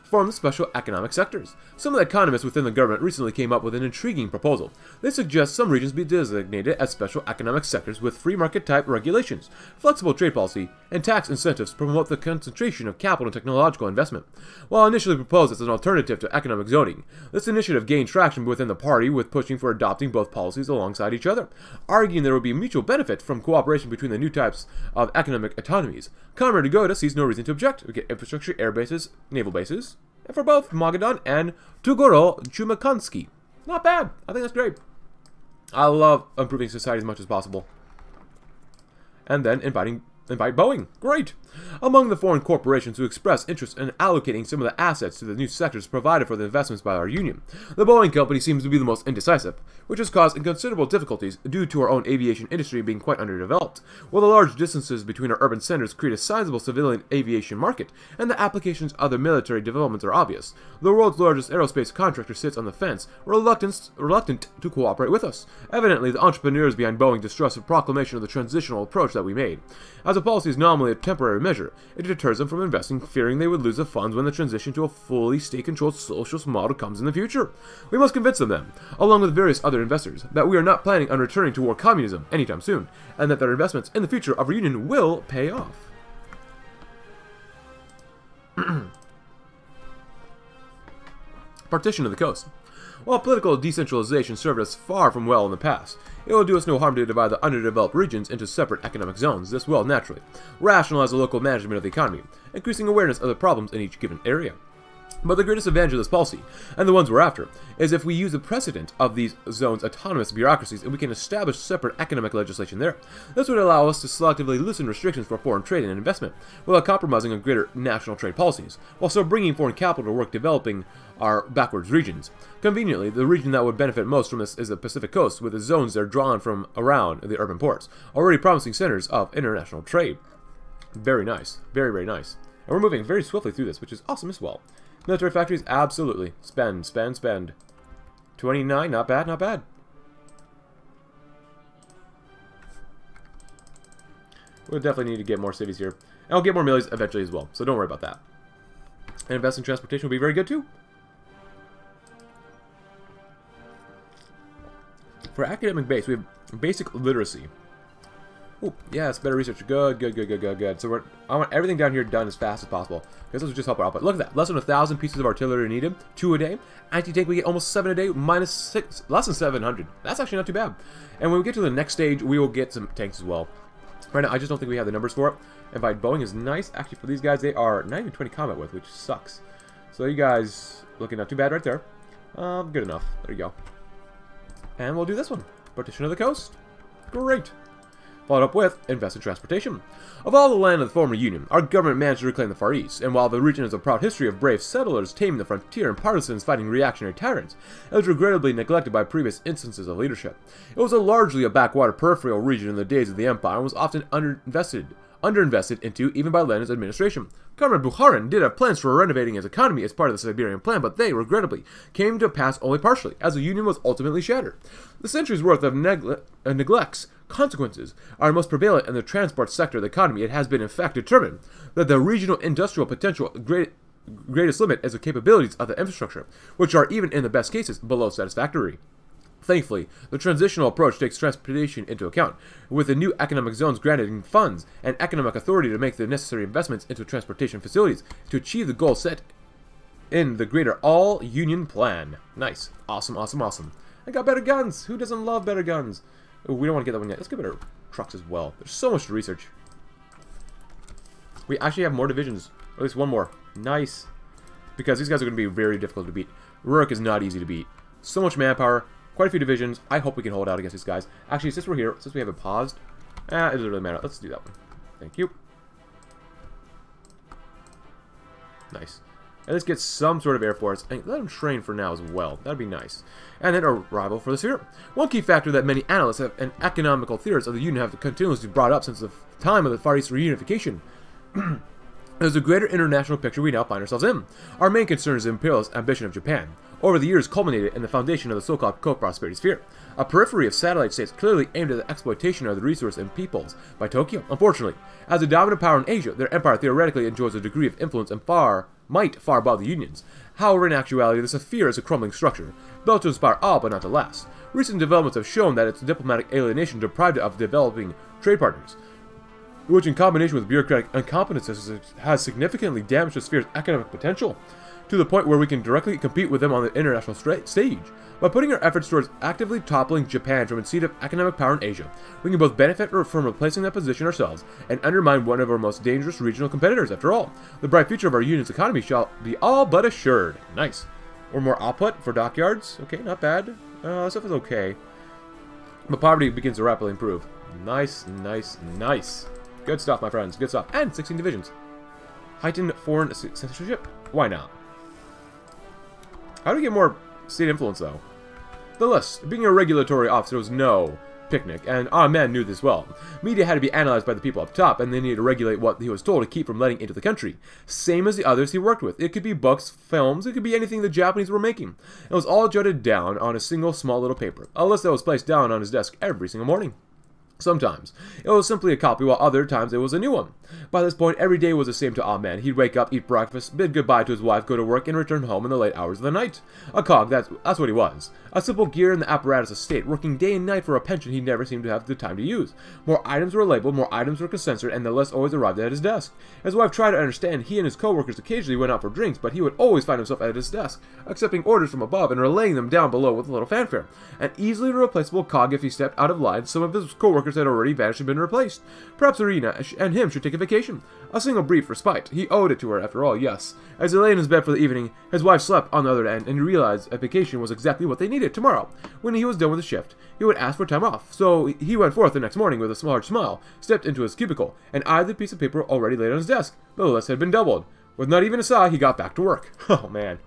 Form the special economic sectors. Some of the economists within the government recently came up with an intriguing proposal. They suggest some regions be designated as special economic sectors with free market-type regulations, flexible trade policy, and tax incentives to promote the concentration of capital and technological investment. While initially proposed as an alternative to economic zoning, this initiative gained traction within the party, with pushing for adopting both policies alongside each other, arguing there would be mutual benefit from cooperation between the new types of economic autonomy. Comrade Yagoda sees no reason to object. We get infrastructure, air bases, naval bases, and for both Magadan and Tugoro Chumakonski. Not bad. I think that's great. I love improving society as much as possible. And then inviting Invite Boeing. Great. Among the foreign corporations who expressed interest in allocating some of the assets to the new sectors provided for the investments by our union, the Boeing company seems to be the most indecisive, which has caused considerable difficulties due to our own aviation industry being quite underdeveloped, while the large distances between our urban centers create a sizable civilian aviation market, and the applications of their military developments are obvious. The world's largest aerospace contractor sits on the fence, reluctant to cooperate with us. Evidently, the entrepreneurs behind Boeing distrust the proclamation of the transitional approach that we made. As the policy is nominally a temporary measure, it deters them from investing, fearing they would lose the funds when the transition to a fully state-controlled socialist model comes in the future. We must convince them, then, along with various other investors, that we are not planning on returning toward communism anytime soon, and that their investments in the future of our union will pay off. Partition of the coast. While political decentralization served us far from well in the past, it will do us no harm to divide the underdeveloped regions into separate economic zones. This will, naturally, rationalize the local management of the economy, increasing awareness of the problems in each given area. But the greatest advantage of this policy, and the ones we're after, is if we use the precedent of these zones' autonomous bureaucracies and we can establish separate economic legislation there. This would allow us to selectively loosen restrictions for foreign trade and investment, without compromising on greater national trade policies, while still bringing foreign capital to work developing our backwards regions. Conveniently, the region that would benefit most from this is the Pacific coast, with the zones that are drawn from around the urban ports, already promising centers of international trade. Very nice. Very, very nice. And we're moving very swiftly through this, which is awesome as well. Military factories, absolutely. Spend, spend, spend. 29, not bad, not bad. We'll definitely need to get more cities here. And I'll get more millies eventually as well, so don't worry about that. And invest in transportation will be very good too. For academic base, we have basic literacy. Oh, yes, better research. Good, good, good, good, good, good. So I want everything down here done as fast as possible, because this will just help our output. Look at that. Less than 1,000 pieces of artillery needed. 2 a day. Anti-tank, we get almost 7 a day, minus 6, less than 700. That's actually not too bad. And when we get to the next stage, we will get some tanks as well. Right now, I just don't think we have the numbers for it. And by Boeing is nice. Actually, for these guys, they are 920 combat with, which sucks. So you guys, looking not too bad right there. Good enough. There you go. And we'll do this one. Partition of the coast. Great. Followed up with invest in transportation. Of all the land of the former Union, our government managed to reclaim the Far East, and while the region has a proud history of brave settlers taming the frontier and partisans fighting reactionary tyrants, it was regrettably neglected by previous instances of leadership. It was largely a backwater peripheral region in the days of the Empire and was often underinvested into even by Lenin's administration. Governor Bukharin did have plans for renovating his economy as part of the Siberian Plan, but they, regrettably, came to pass only partially, as the Union was ultimately shattered. The centuries' worth of neglects consequences are most prevalent in the transport sector of the economy. It has been in fact determined that the regional industrial potential greatest limit is the capabilities of the infrastructure, which are even in the best cases below satisfactory. Thankfully, the transitional approach takes transportation into account, with the new economic zones granted funds and economic authority to make the necessary investments into transportation facilities to achieve the goal set in the greater all-union plan. Nice. Awesome, awesome, awesome. I got better guns. Who doesn't love better guns? Ooh, we don't want to get that one yet. Let's get better trucks as well. There's so much to research. We actually have more divisions. Or at least one more. Nice. Because these guys are going to be very difficult to beat. Rurik is not easy to beat. So much manpower. Quite a few divisions. I hope we can hold out against these guys. Actually, since we're here, since we haven't paused, it doesn't really matter. Let's do that one. Thank you. Nice. And let's get some sort of air force and let them train for now as well. That'd be nice. And then a rival for the sphere. One key factor that many analysts have, and economical theorists of the Union have continuously brought up since the time of the Far East reunification. There's a greater international picture we now find ourselves in. Our main concern is the imperialist ambition of Japan. Over the years culminated in the foundation of the so-called co-prosperity sphere, a periphery of satellite states clearly aimed at the exploitation of the resource and peoples by Tokyo. Unfortunately, as a dominant power in Asia, their empire theoretically enjoys a degree of influence and far above the Union's. However, in actuality, the sphere is a crumbling structure, built to inspire awe but not to last. Recent developments have shown that its diplomatic alienation deprived it of developing trade partners, which in combination with bureaucratic incompetence has significantly damaged the sphere's economic potential, to the point where we can directly compete with them on the international stage. By putting our efforts towards actively toppling Japan from its seat of economic power in Asia, we can both benefit from replacing that position ourselves and undermine one of our most dangerous regional competitors. After all, the bright future of our Union's economy shall be all but assured. Nice. Or more output for dockyards. Okay, not bad. Stuff is okay. But poverty begins to rapidly improve. Nice, nice, nice. Good stuff, my friends. Good stuff. And 16 divisions. Heightened foreign censorship? Why not? How do we get more state influence, though? The list. Being a regulatory officer was no picnic, and our men knew this well. Media had to be analyzed by the people up top, and they needed to regulate what he was told to keep from letting into the country. Same as the others he worked with. It could be books, films, it could be anything the Japanese were making. It was all jotted down on a single small little paper, a list that was placed down on his desk every single morning. Sometimes it was simply a copy, while other times it was a new one. By this point, every day was the same to our man. He'd wake up, eat breakfast, bid goodbye to his wife, go to work, and return home in the late hours of the night. A cog, that's what he was. A simple gear in the apparatus of state, working day and night for a pension he never seemed to have the time to use. More items were labeled, more items were censored, and the list always arrived at his desk. His wife tried to understand. He and his co-workers occasionally went out for drinks, but he would always find himself at his desk, accepting orders from above and relaying them down below with a little fanfare. An easily replaceable cog if he stepped out of line. Some of his co-workers had already vanished and been replaced. Perhaps Irina and him should take a vacation. A single brief respite. He owed it to her, after all, yes. As he lay in his bed for the evening, his wife slept on the other end, and he realized a vacation was exactly what they needed. Tomorrow, when he was done with the shift, he would ask for time off. So he went forth the next morning with a large smile, stepped into his cubicle, and eyed the piece of paper already laid on his desk. The list had been doubled. With not even a sigh, he got back to work. Oh, man.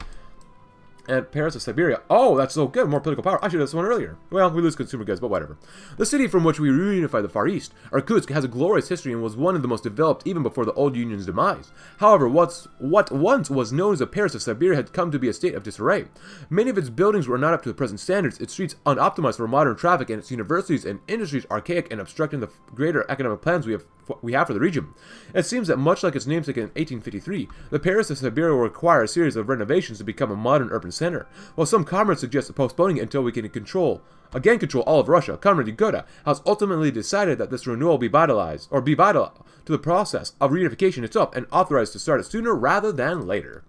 And Paris of Siberia. Oh, that's so good. More political power. I should have this one earlier. Well, we lose consumer goods, but whatever. The city from which we reunified the Far East, Irkutsk, has a glorious history and was one of the most developed even before the old Union's demise. However, what once was known as the Paris of Siberia had come to be a state of disarray. Many of its buildings were not up to the present standards, its streets unoptimized for modern traffic, and its universities and industries archaic and obstructing the greater economic plans we have for the region. It seems that much like its namesake in 1853, the Paris of Siberia will require a series of renovations to become a modern urban center. While some comrades suggest postponing it until we can control all of Russia, Comrade Yagoda has ultimately decided that this renewal be vital to the process of reunification itself and authorized to start it sooner rather than later.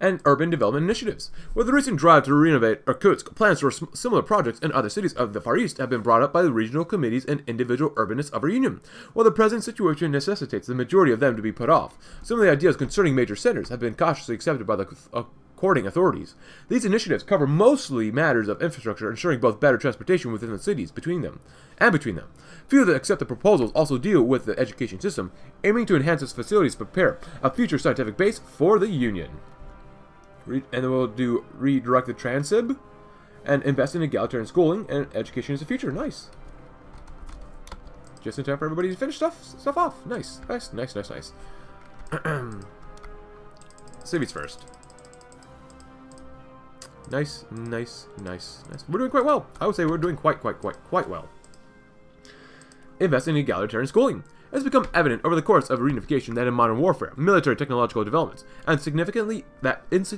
And urban development initiatives. With the recent drive to renovate Irkutsk, plans for similar projects in other cities of the Far East have been brought up by the regional committees and individual urbanists of our union. While the present situation necessitates the majority of them to be put off, some of the ideas concerning major centers have been cautiously accepted by the according authorities. These initiatives cover mostly matters of infrastructure, ensuring both better transportation within the cities between them. Few that accept the proposals also deal with the education system, aiming to enhance its facilities to prepare a future scientific base for the Union. And then we'll do redirect the Transib and invest in egalitarian schooling and education as the future. Nice. Just in time for everybody to finish stuff off. Nice, nice, nice, nice, nice. Cities first. Nice, nice, nice, nice. We're doing quite well. I would say we're doing quite well. Invest in egalitarian schooling. It has become evident over the course of reunification that in modern warfare, military technological developments, and significantly influence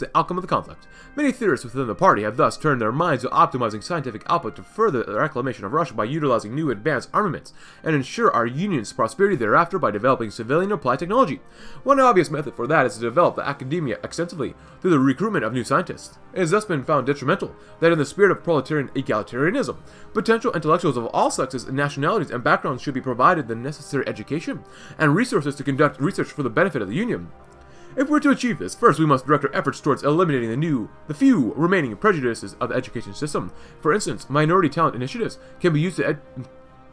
the outcome of the conflict. Many theorists within the party have thus turned their minds to optimizing scientific output to further the reclamation of Russia by utilizing new advanced armaments, and ensure our Union's prosperity thereafter by developing civilian applied technology. One obvious method for that is to develop the academia extensively through the recruitment of new scientists. It has thus been found detrimental that in the spirit of proletarian egalitarianism, potential intellectuals of all sexes, nationalities, and backgrounds should be provided the necessary education and resources to conduct research for the benefit of the Union. If we're to achieve this, first we must direct our efforts towards eliminating the few remaining prejudices of the education system. For instance, minority talent initiatives can be used to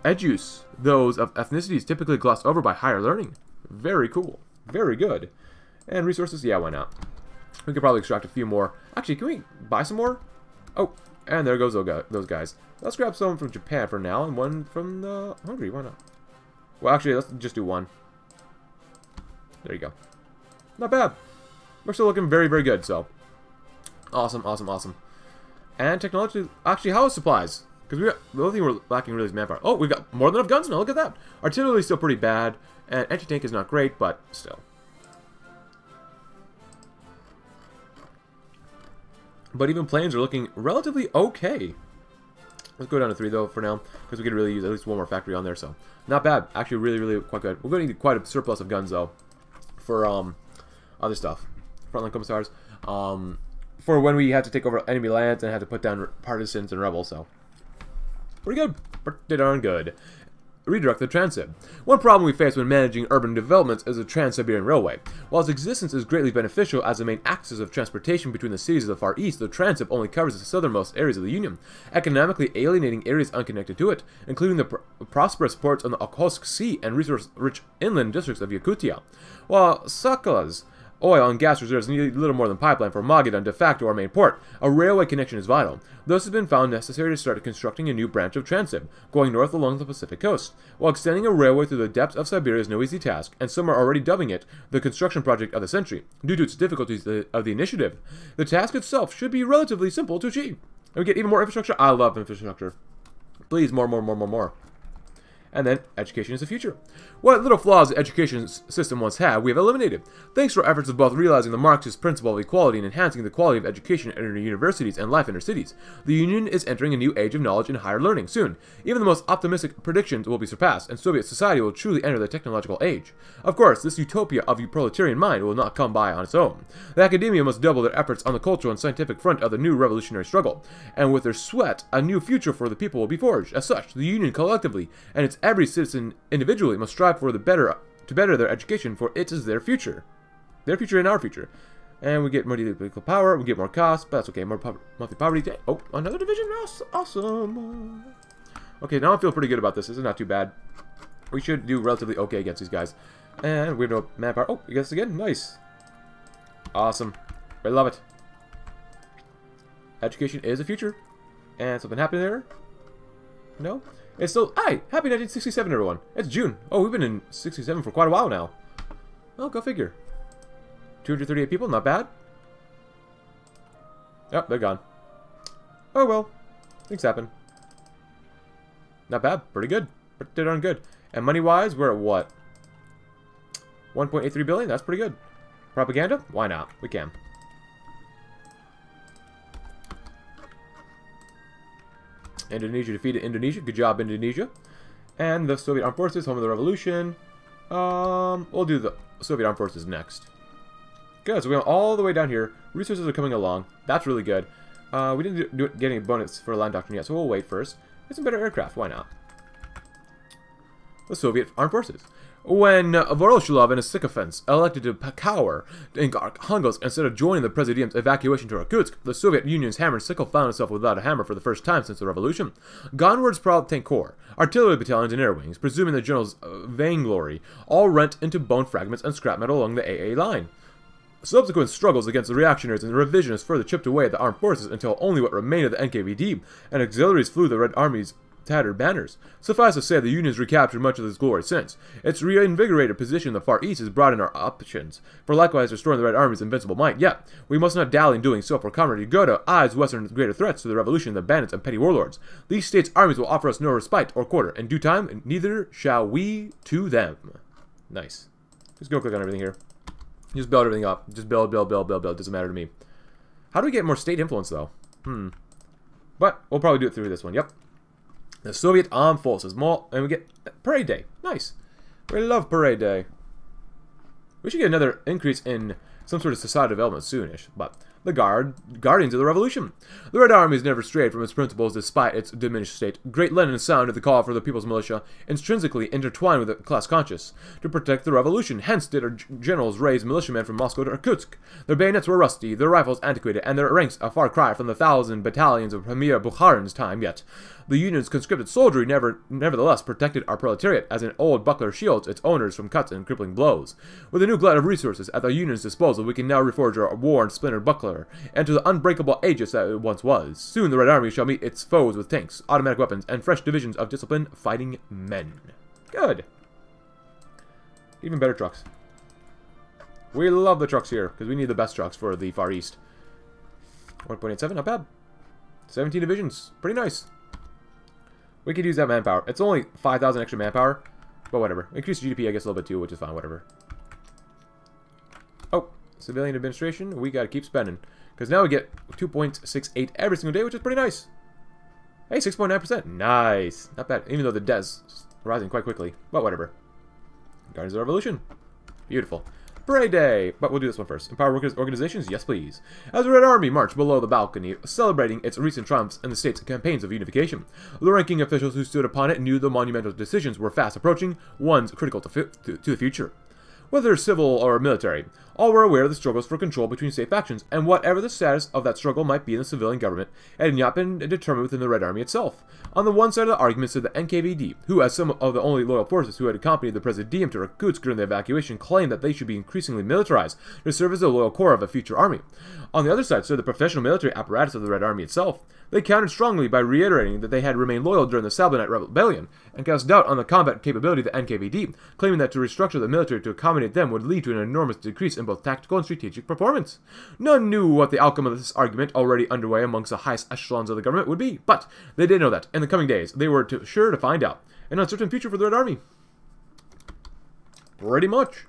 educe those of ethnicities typically glossed over by higher learning. Very cool. Very good. And resources? Yeah, why not? We could probably extract a few more. Actually, can we buy some more? Oh, and there goes those guys. Let's grab some from Japan for now, and one from Hungary. Why not? Well, actually, let's just do one. There you go. Not bad. We're still looking very, very good, so. Awesome, awesome, awesome. And technology... Actually, how is supplies? Because the only thing we're lacking really is manpower. Oh, we've got more than enough guns now. Look at that. Artillery is still pretty bad, and anti-tank is not great, but still. But even planes are looking relatively okay. Let's go down to 3 though for now, because we could really use at least one more factory on there, so not bad. Actually, really, really quite good. We're going to need quite a surplus of guns though, for other stuff, frontline commissars, for when we had to take over enemy lands and had to put down partisans and rebels. So pretty good, pretty darn good. redirect the Transib. One problem we face when managing urban developments is the Trans-Siberian Railway. While its existence is greatly beneficial as the main axis of transportation between the cities of the Far East, the Transib only covers the southernmost areas of the Union, economically alienating areas unconnected to it, including the prosperous ports on the Okhotsk Sea and resource-rich inland districts of Yakutia. While Sakhalin's oil and gas reserves need little more than pipeline for Magadan, de facto our main port, a railway connection is vital. Thus, it has been found necessary to start constructing a new branch of Transib, going north along the Pacific coast. While extending a railway through the depths of Siberia is no easy task, and some are already dubbing it the construction project of the century, due to its difficulties of the initiative. The task itself should be relatively simple to achieve. And we get even more infrastructure. I love infrastructure. Please, more. And then, education is the future. What little flaws the education system once had, we have eliminated. Thanks to our efforts of both realizing the Marxist principle of equality and enhancing the quality of education in our universities and life in our cities, the Union is entering a new age of knowledge and higher learning soon. Even the most optimistic predictions will be surpassed, and Soviet society will truly enter the technological age. Of course, this utopia of the proletarian mind will not come by on its own. The academia must double their efforts on the cultural and scientific front of the new revolutionary struggle, and with their sweat, a new future for the people will be forged. As such, the Union collectively, and its every citizen individually must strive for to better their education, for it is their future and our future. And we get more political power, we get more costs, but that's okay. More monthly poverty. Oh, another division, awesome. Okay, now I feel pretty good about this. This is not too bad. We should do relatively okay against these guys. And we have no manpower. Oh, I guess again, nice, awesome. I love it. Education is the future, and something happened there. No. It's still... Hey! Happy 1967, everyone! It's June! Oh, we've been in 67 for quite a while now. Oh, go figure. 238 people, not bad. Oh, they're gone. Oh, well. Things happen. Not bad. Pretty good. Pretty darn good. And money-wise, we're at what? 1.83 billion? That's pretty good. Propaganda? Why not? We can. Indonesia defeated Indonesia. Good job, Indonesia. And the Soviet Armed Forces, home of the revolution. We'll do the Soviet Armed Forces next. Good, so we went all the way down here. Resources are coming along. That's really good. We didn't get any bonus for land doctrine yet, so we'll wait first. Get some better aircraft. Why not? The Soviet Armed Forces. When Voroshilov and his sycophants elected to cower in Arkhangelsk instead of joining the Presidium's evacuation to Irkutsk, the Soviet Union's hammer sickle found itself without a hammer for the first time since the revolution. Gone were its proud tank corps, artillery battalions, and air wings, presuming the general's vainglory, all rent into bone fragments and scrap metal along the AA line. Subsequent struggles against the reactionaries and the revisionists further chipped away at the armed forces until only what remained of the NKVD and auxiliaries flew the Red Army's tattered banners. Suffice to say, the Union's recaptured much of its glory since. Its reinvigorated position in the Far East has broadened our options for likewise restoring the Red Army's invincible might. Yet, we must not dally in doing so, for Comrade Yagoda eyes Western's greater threats to the revolution, the bandits, and petty warlords. These states' armies will offer us no respite or quarter. In due time, and neither shall we to them. Nice. Just go click on everything here. Just build everything up. Just build. Doesn't matter to me. How do we get more state influence, though? But we'll probably do it through this one. Yep. The Soviet Armed Forces, more, and we get Parade Day. Nice. We love Parade Day. We should get another increase in some sort of societal development soonish, but the Guardians of the Revolution. The Red Army has never strayed from its principles despite its diminished state. Great Lenin sounded the call for the People's Militia, intrinsically intertwined with the class conscious, to protect the revolution. Hence did our generals raise militiamen from Moscow to Irkutsk. Their bayonets were rusty, their rifles antiquated, and their ranks a far cry from the thousand battalions of Premier Bukharin's time. Yet the Union's conscripted soldiery nevertheless protected our proletariat as an old buckler shields its owners from cuts and crippling blows. With a new glut of resources at the Union's disposal, we can now reforge our worn, splintered buckler into the unbreakable aegis that it once was. Soon the Red Army shall meet its foes with tanks, automatic weapons, and fresh divisions of disciplined fighting men. Good. Even better trucks. We love the trucks here, because we need the best trucks for the Far East. 1.87, not bad. 17 divisions, pretty nice. We could use that manpower. It's only 5,000 extra manpower, but whatever. Increase GDP, I guess, a little bit too, which is fine, whatever. Oh, civilian administration. We gotta keep spending, because now we get 2.68 every single day, which is pretty nice. Hey, 6.9%. Nice. Not bad, even though the debt's rising quite quickly, but whatever. Guardians of the Revolution. Beautiful. Parade Day! But we'll do this one first. Empower workers' organizations? Yes, please. As the Red Army marched below the balcony, celebrating its recent triumphs and the state's campaigns of unification, the ranking officials who stood upon it knew the monumental decisions were fast approaching, ones critical to the future. Whether civil or military, all were aware of the struggles for control between state factions, and whatever the status of that struggle might be in the civilian government, it had not been determined within the Red Army itself. On the one side of the argument stood the NKVD, who, as some of the only loyal forces who had accompanied the Presidium to Irkutsk during the evacuation, claimed that they should be increasingly militarized to serve as the loyal core of a future army. On the other side stood the professional military apparatus of the Red Army itself. They countered strongly by reiterating that they had remained loyal during the Sablin Rebellion, and cast doubt on the combat capability of the NKVD, claiming that to restructure the military to accommodate them would lead to an enormous decrease in both tactical and strategic performance. None knew what the outcome of this argument already underway amongst the highest echelons of the government would be, but they did know that, in the coming days, they were sure to find out. An uncertain future for the Red Army. Pretty much.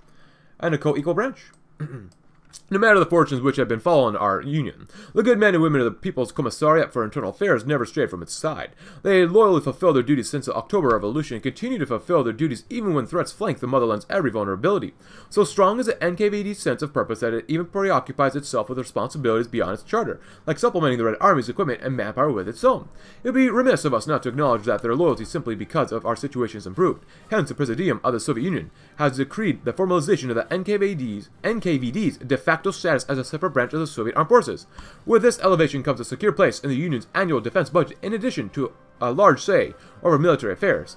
And a co-equal branch. No matter the fortunes which have been following our union, the good men and women of the People's Commissariat for Internal Affairs never strayed from its side. They had loyally fulfilled their duties since the October Revolution and continue to fulfill their duties even when threats flank the motherland's every vulnerability. So strong is the NKVD's sense of purpose that it even preoccupies itself with responsibilities beyond its charter, like supplementing the Red Army's equipment and manpower with its own. It would be remiss of us not to acknowledge that their loyalty simply because of our situations improved. Hence, the Presidium of the Soviet Union has decreed the formalization of the NKVD's de facto status as a separate branch of the Soviet Armed Forces. With this elevation comes a secure place in the Union's annual defense budget, in addition to a large say over military affairs,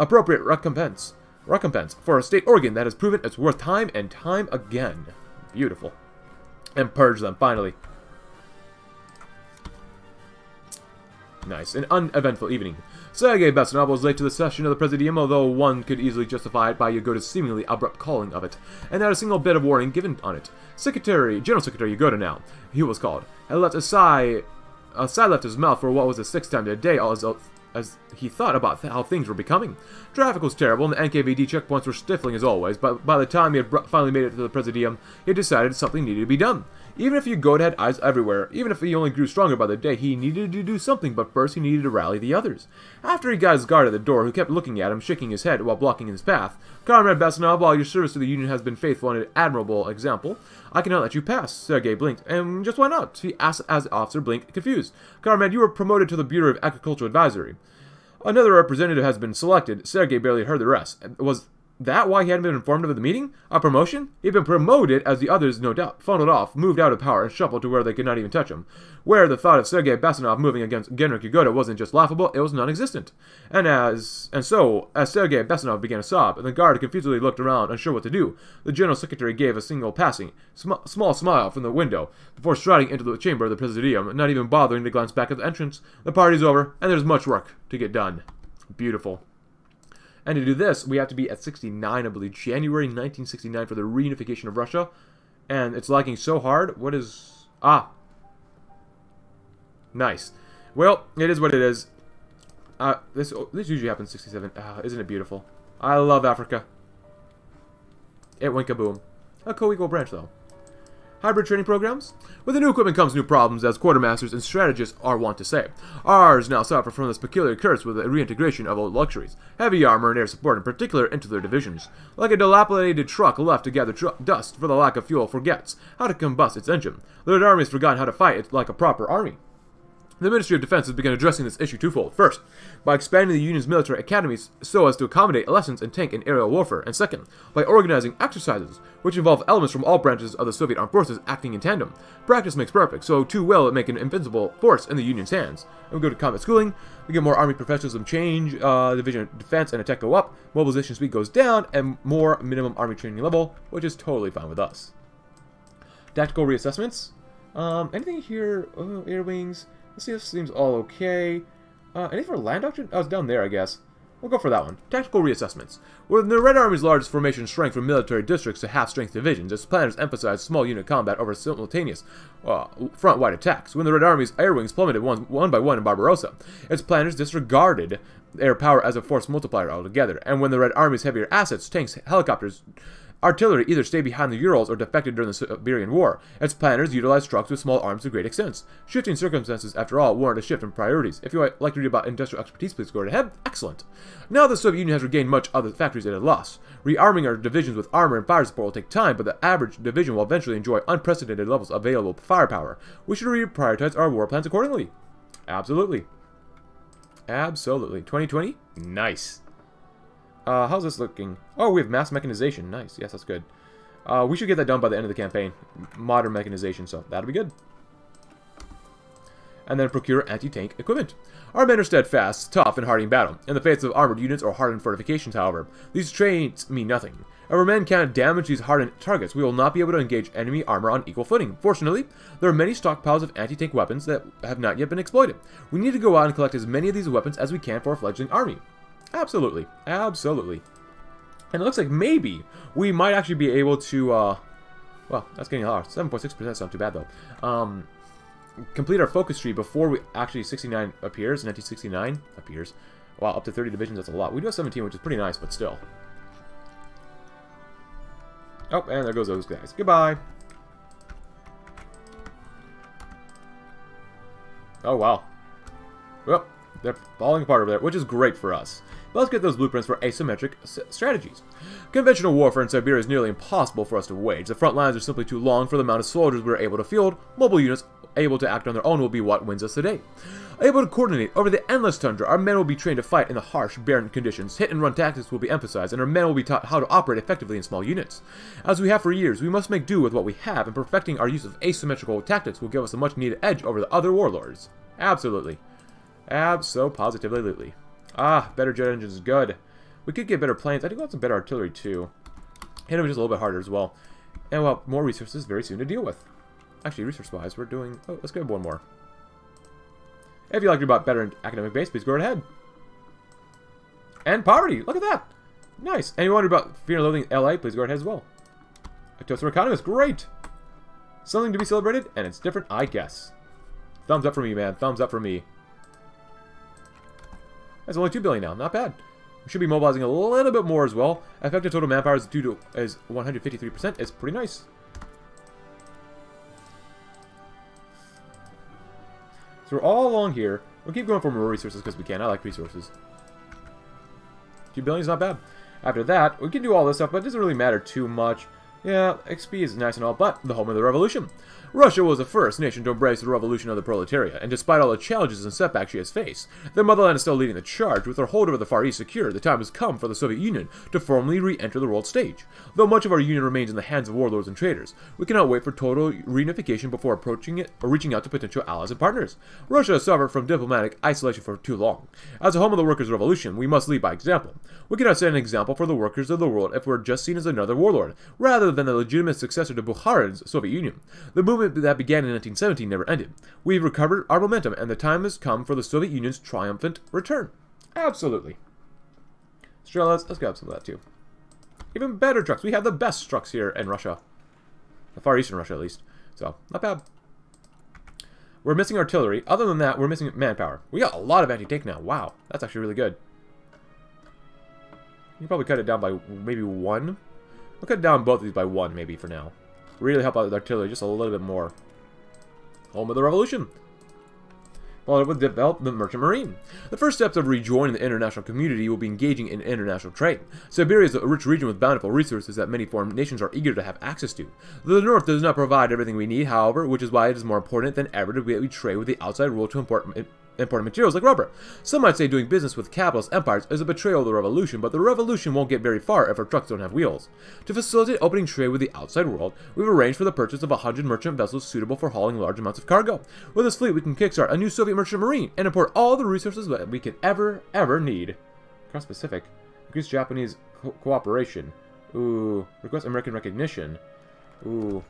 appropriate recompense for a state organ that has proven its worth time and time again. Beautiful. And purge them, finally. Nice. An uneventful evening. Sergei Bessonov was late to the session of the Presidium, although one could easily justify it by Yagoda's seemingly abrupt calling of it, and not a single bit of warning given on it. General Secretary Yagoda now, he was called, had left a sigh left his mouth for what was the sixth time today, as he thought about how things were becoming. Traffic was terrible, and the NKVD checkpoints were stifling as always, but by the time he had finally made it to the Presidium, he had decided something needed to be done. Even if Yagoda had eyes everywhere, even if he only grew stronger by the day, he needed to do something, but first he needed to rally the others. After he got his guard at the door, who kept looking at him, shaking his head while blocking his path, "Comrade Bessonov, while your service to the Union has been faithful and an admirable example, I cannot let you pass." Sergei blinked. "And just why not?" he asked as the officer blinked, confused. "Comrade, you were promoted to the Bureau of Agricultural Advisory. Another representative has been selected." Sergei barely heard the rest. Was that why he hadn't been informed of the meeting? A promotion? He'd been promoted as the others, no doubt, funneled off, moved out of power, and shuffled to where they could not even touch him. Where the thought of Sergei Bessonov moving against Genrikh Yagoda wasn't just laughable, it was non-existent. And so, as Sergei Bessonov began to sob, and the guard confusedly looked around, unsure what to do, the General Secretary gave a single passing, small smile from the window, before striding into the chamber of the Presidium, not even bothering to glance back at the entrance. The party's over, and there's much work to get done. Beautiful. And to do this, we have to be at 69, I believe, January 1969 for the reunification of Russia. And it's lagging so hard. What is... Ah. Nice. Well, it is what it is. This usually happens 67. Isn't it beautiful? I love Africa. It went kaboom. A co-equal branch, though. Hybrid training programs? With the new equipment comes new problems, as quartermasters and strategists are wont to say. Ours now suffer from this peculiar curse with the reintegration of old luxuries, heavy armor and air support in particular, into their divisions. Like a dilapidated truck left to gather dust for the lack of fuel, forgets how to combust its engine. The Red Army has forgotten how to fight it like a proper army. The Ministry of Defense has begun addressing this issue twofold. First, by expanding the Union's military academies so as to accommodate lessons in tank and aerial warfare, and second, by organizing exercises, which involve elements from all branches of the Soviet Armed Forces acting in tandem. Practice makes perfect, so too will it make an invincible force in the Union's hands. And we go to combat schooling, we get more army professionalism change, division of defense and attack go up, mobilization speed goes down, and more minimum army training level, which is totally fine with us. Tactical reassessments? Anything here? Oh, air wings... Let's see, this seems all okay. Anything for land doctrine? Oh, it's down there, I guess. We'll go for that one. Tactical reassessments. When the Red Army's largest formation shrank from military districts to half-strength divisions, its planners emphasized small unit combat over simultaneous front-wide attacks. When the Red Army's air wings plummeted one by one in Barbarossa, its planners disregarded air power as a force multiplier altogether, and when the Red Army's heavier assets, tanks, helicopters, artillery either stay behind the Urals or defected during the Siberian War, its planners utilized trucks with small arms to great extents. Shifting circumstances, after all, warrant a shift in priorities. If you would like to read about industrial expertise, please go right ahead. Excellent. Now the Soviet Union has regained much of the factories it had lost. Rearming our divisions with armor and fire support will take time, but the average division will eventually enjoy unprecedented levels of available firepower. We should reprioritize our war plans accordingly. Absolutely. Absolutely. 2020? Nice. How's this looking? Oh, we have mass mechanization. Nice. Yes, that's good. We should get that done by the end of the campaign. Modern mechanization, so that'll be good. And then procure anti-tank equipment. Our men are steadfast, tough, and hardy in battle. In the face of armored units or hardened fortifications, however, these traits mean nothing. If our men cannot damage these hardened targets, we will not be able to engage enemy armor on equal footing. Fortunately, there are many stockpiles of anti-tank weapons that have not yet been exploited. We need to go out and collect as many of these weapons as we can for our fledgling army. Absolutely. Absolutely. And it looks like maybe we might actually be able to, well, that's getting hard. 7.6% sounds too bad, though. Complete our focus tree before we actually 1969 appears. Wow, up to 30 divisions, that's a lot. We do have 17, which is pretty nice, but still. Oh, and there goes those guys. Goodbye. Oh, wow. Well, they're falling apart over there, which is great for us. But let's get those blueprints for asymmetric strategies. Conventional warfare in Siberia is nearly impossible for us to wage. The front lines are simply too long for the amount of soldiers we are able to field. Mobile units able to act on their own will be what wins us today. Able to coordinate over the endless tundra, our men will be trained to fight in the harsh, barren conditions. Hit-and-run tactics will be emphasized, and our men will be taught how to operate effectively in small units. As we have for years, we must make do with what we have, and perfecting our use of asymmetrical tactics will give us a much-needed edge over the other warlords. Absolutely. Abso-positively-lutely. Ah, better jet engines is good. We could get better planes. I think we want some better artillery, too. Hit them just a little bit harder as well. And, well, more resources very soon to deal with. Actually, resource-wise, we're doing... Oh, let's grab one more. If you'd like to buy better academic base, please go right ahead. And poverty! Look at that! Nice. And you wonder about Fear and Loathing LA, please go right ahead as well. A toast for economists. Great! Something to be celebrated, and it's different, I guess. Thumbs up for me, man. Thumbs up for me. That's only 2 billion now. Not bad. We should be mobilizing a little bit more as well. Effective total manpower is 153%. It's pretty nice. So we're all along here. We'll keep going for more resources because we can. I like resources. 2 billion is not bad. After that, we can do all this stuff, but it doesn't really matter too much. Yeah, XP is nice and all, but the home of the revolution. Russia was the first nation to embrace the revolution of the proletariat, and despite all the challenges and setbacks she has faced, their motherland is still leading the charge. With their hold over the Far East secure, the time has come for the Soviet Union to formally re-enter the world stage. Though much of our union remains in the hands of warlords and traitors, we cannot wait for total reunification before approaching it or reaching out to potential allies and partners. Russia has suffered from diplomatic isolation for too long. As the home of the workers' revolution, we must lead by example. We cannot set an example for the workers of the world if we're just seen as another warlord, rather than the legitimate successor to Bukharin's Soviet Union. The movement that began in 1917 never ended. We've recovered our momentum, and the time has come for the Soviet Union's triumphant return. Absolutely. Sure, let's grab some of that too. Even better trucks. We have the best trucks here in Russia. The Far Eastern Russia, at least. So, not bad. We're missing artillery. Other than that, we're missing manpower. We got a lot of anti-tank now. Wow. That's actually really good. You can probably cut it down by maybe one. We'll cut down both of these by one, maybe, for now. Really help out with artillery just a little bit more. Home of the revolution. Well, it would develop the merchant marine. The first steps of rejoining the international community will be engaging in international trade. Siberia is a rich region with bountiful resources that many foreign nations are eager to have access to. The North does not provide everything we need, however, which is why it is more important than ever that we trade with the outside world to import materials like rubber. Some might say doing business with capitalist empires is a betrayal of the revolution, but the revolution won't get very far if our trucks don't have wheels. To facilitate opening trade with the outside world, we've arranged for the purchase of 100 merchant vessels suitable for hauling large amounts of cargo. With this fleet, we can kickstart a new Soviet merchant marine and import all the resources that we could ever need. Across Pacific, increase Japanese cooperation. Ooh, request American recognition. Ooh,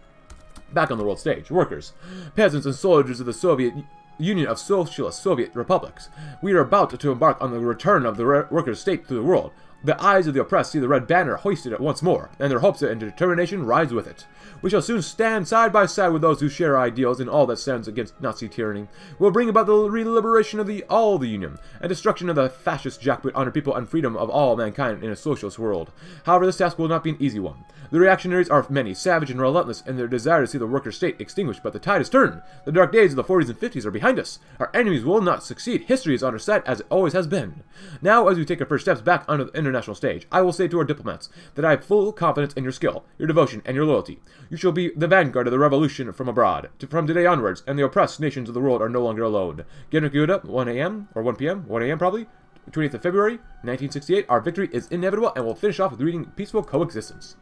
back on the world stage, workers, peasants, and soldiers of the Soviet Union of Socialist Soviet Republics. We are about to embark on the return of the workers' state to the world. The eyes of the oppressed see the red banner hoisted once more, and their hopes and determination rise with it. We shall soon stand side by side with those who share our ideals in all that stands against Nazi tyranny. We'll bring about the re-liberation of all the Union, and destruction of the fascist jackboot on our people and freedom of all mankind in a socialist world. However, this task will not be an easy one. The reactionaries are many, savage and relentless in their desire to see the worker state extinguished, but the tide is turned. The dark days of the 40s and 50s are behind us. Our enemies will not succeed. History is on our side as it always has been. Now, as we take our first steps back onto the international stage, I will say to our diplomats that I have full confidence in your skill, your devotion, and your loyalty. You shall be the vanguard of the revolution from abroad. From today onwards, and the oppressed nations of the world are no longer alone. Genrikh Yagoda, 1 p.m. probably, 20th of February, 1968. Our victory is inevitable, and we'll finish off with reading Peaceful Coexistence.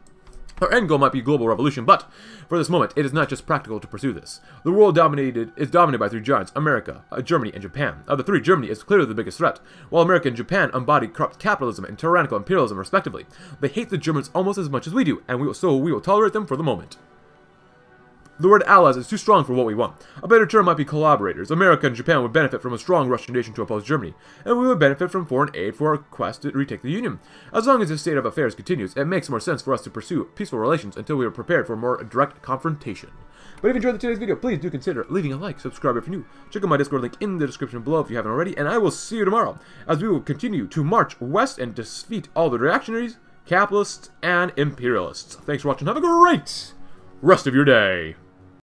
Our end goal might be global revolution, but for this moment, it is not just practical to pursue this. The world is dominated by three giants, America, Germany, and Japan. Of the three, Germany is clearly the biggest threat, while America and Japan embody corrupt capitalism and tyrannical imperialism, respectively. They hate the Germans almost as much as we do, and so we will tolerate them for the moment. The word allies is too strong for what we want. A better term might be collaborators. America and Japan would benefit from a strong Russian nation to oppose Germany, and we would benefit from foreign aid for our quest to retake the Union. As long as this state of affairs continues, it makes more sense for us to pursue peaceful relations until we are prepared for more direct confrontation. But if you enjoyed today's video, please do consider leaving a like, subscribe if you're new, check out my Discord link in the description below if you haven't already, and I will see you tomorrow, as we will continue to march west and defeat all the reactionaries, capitalists, and imperialists. Thanks for watching, have a great rest of your day!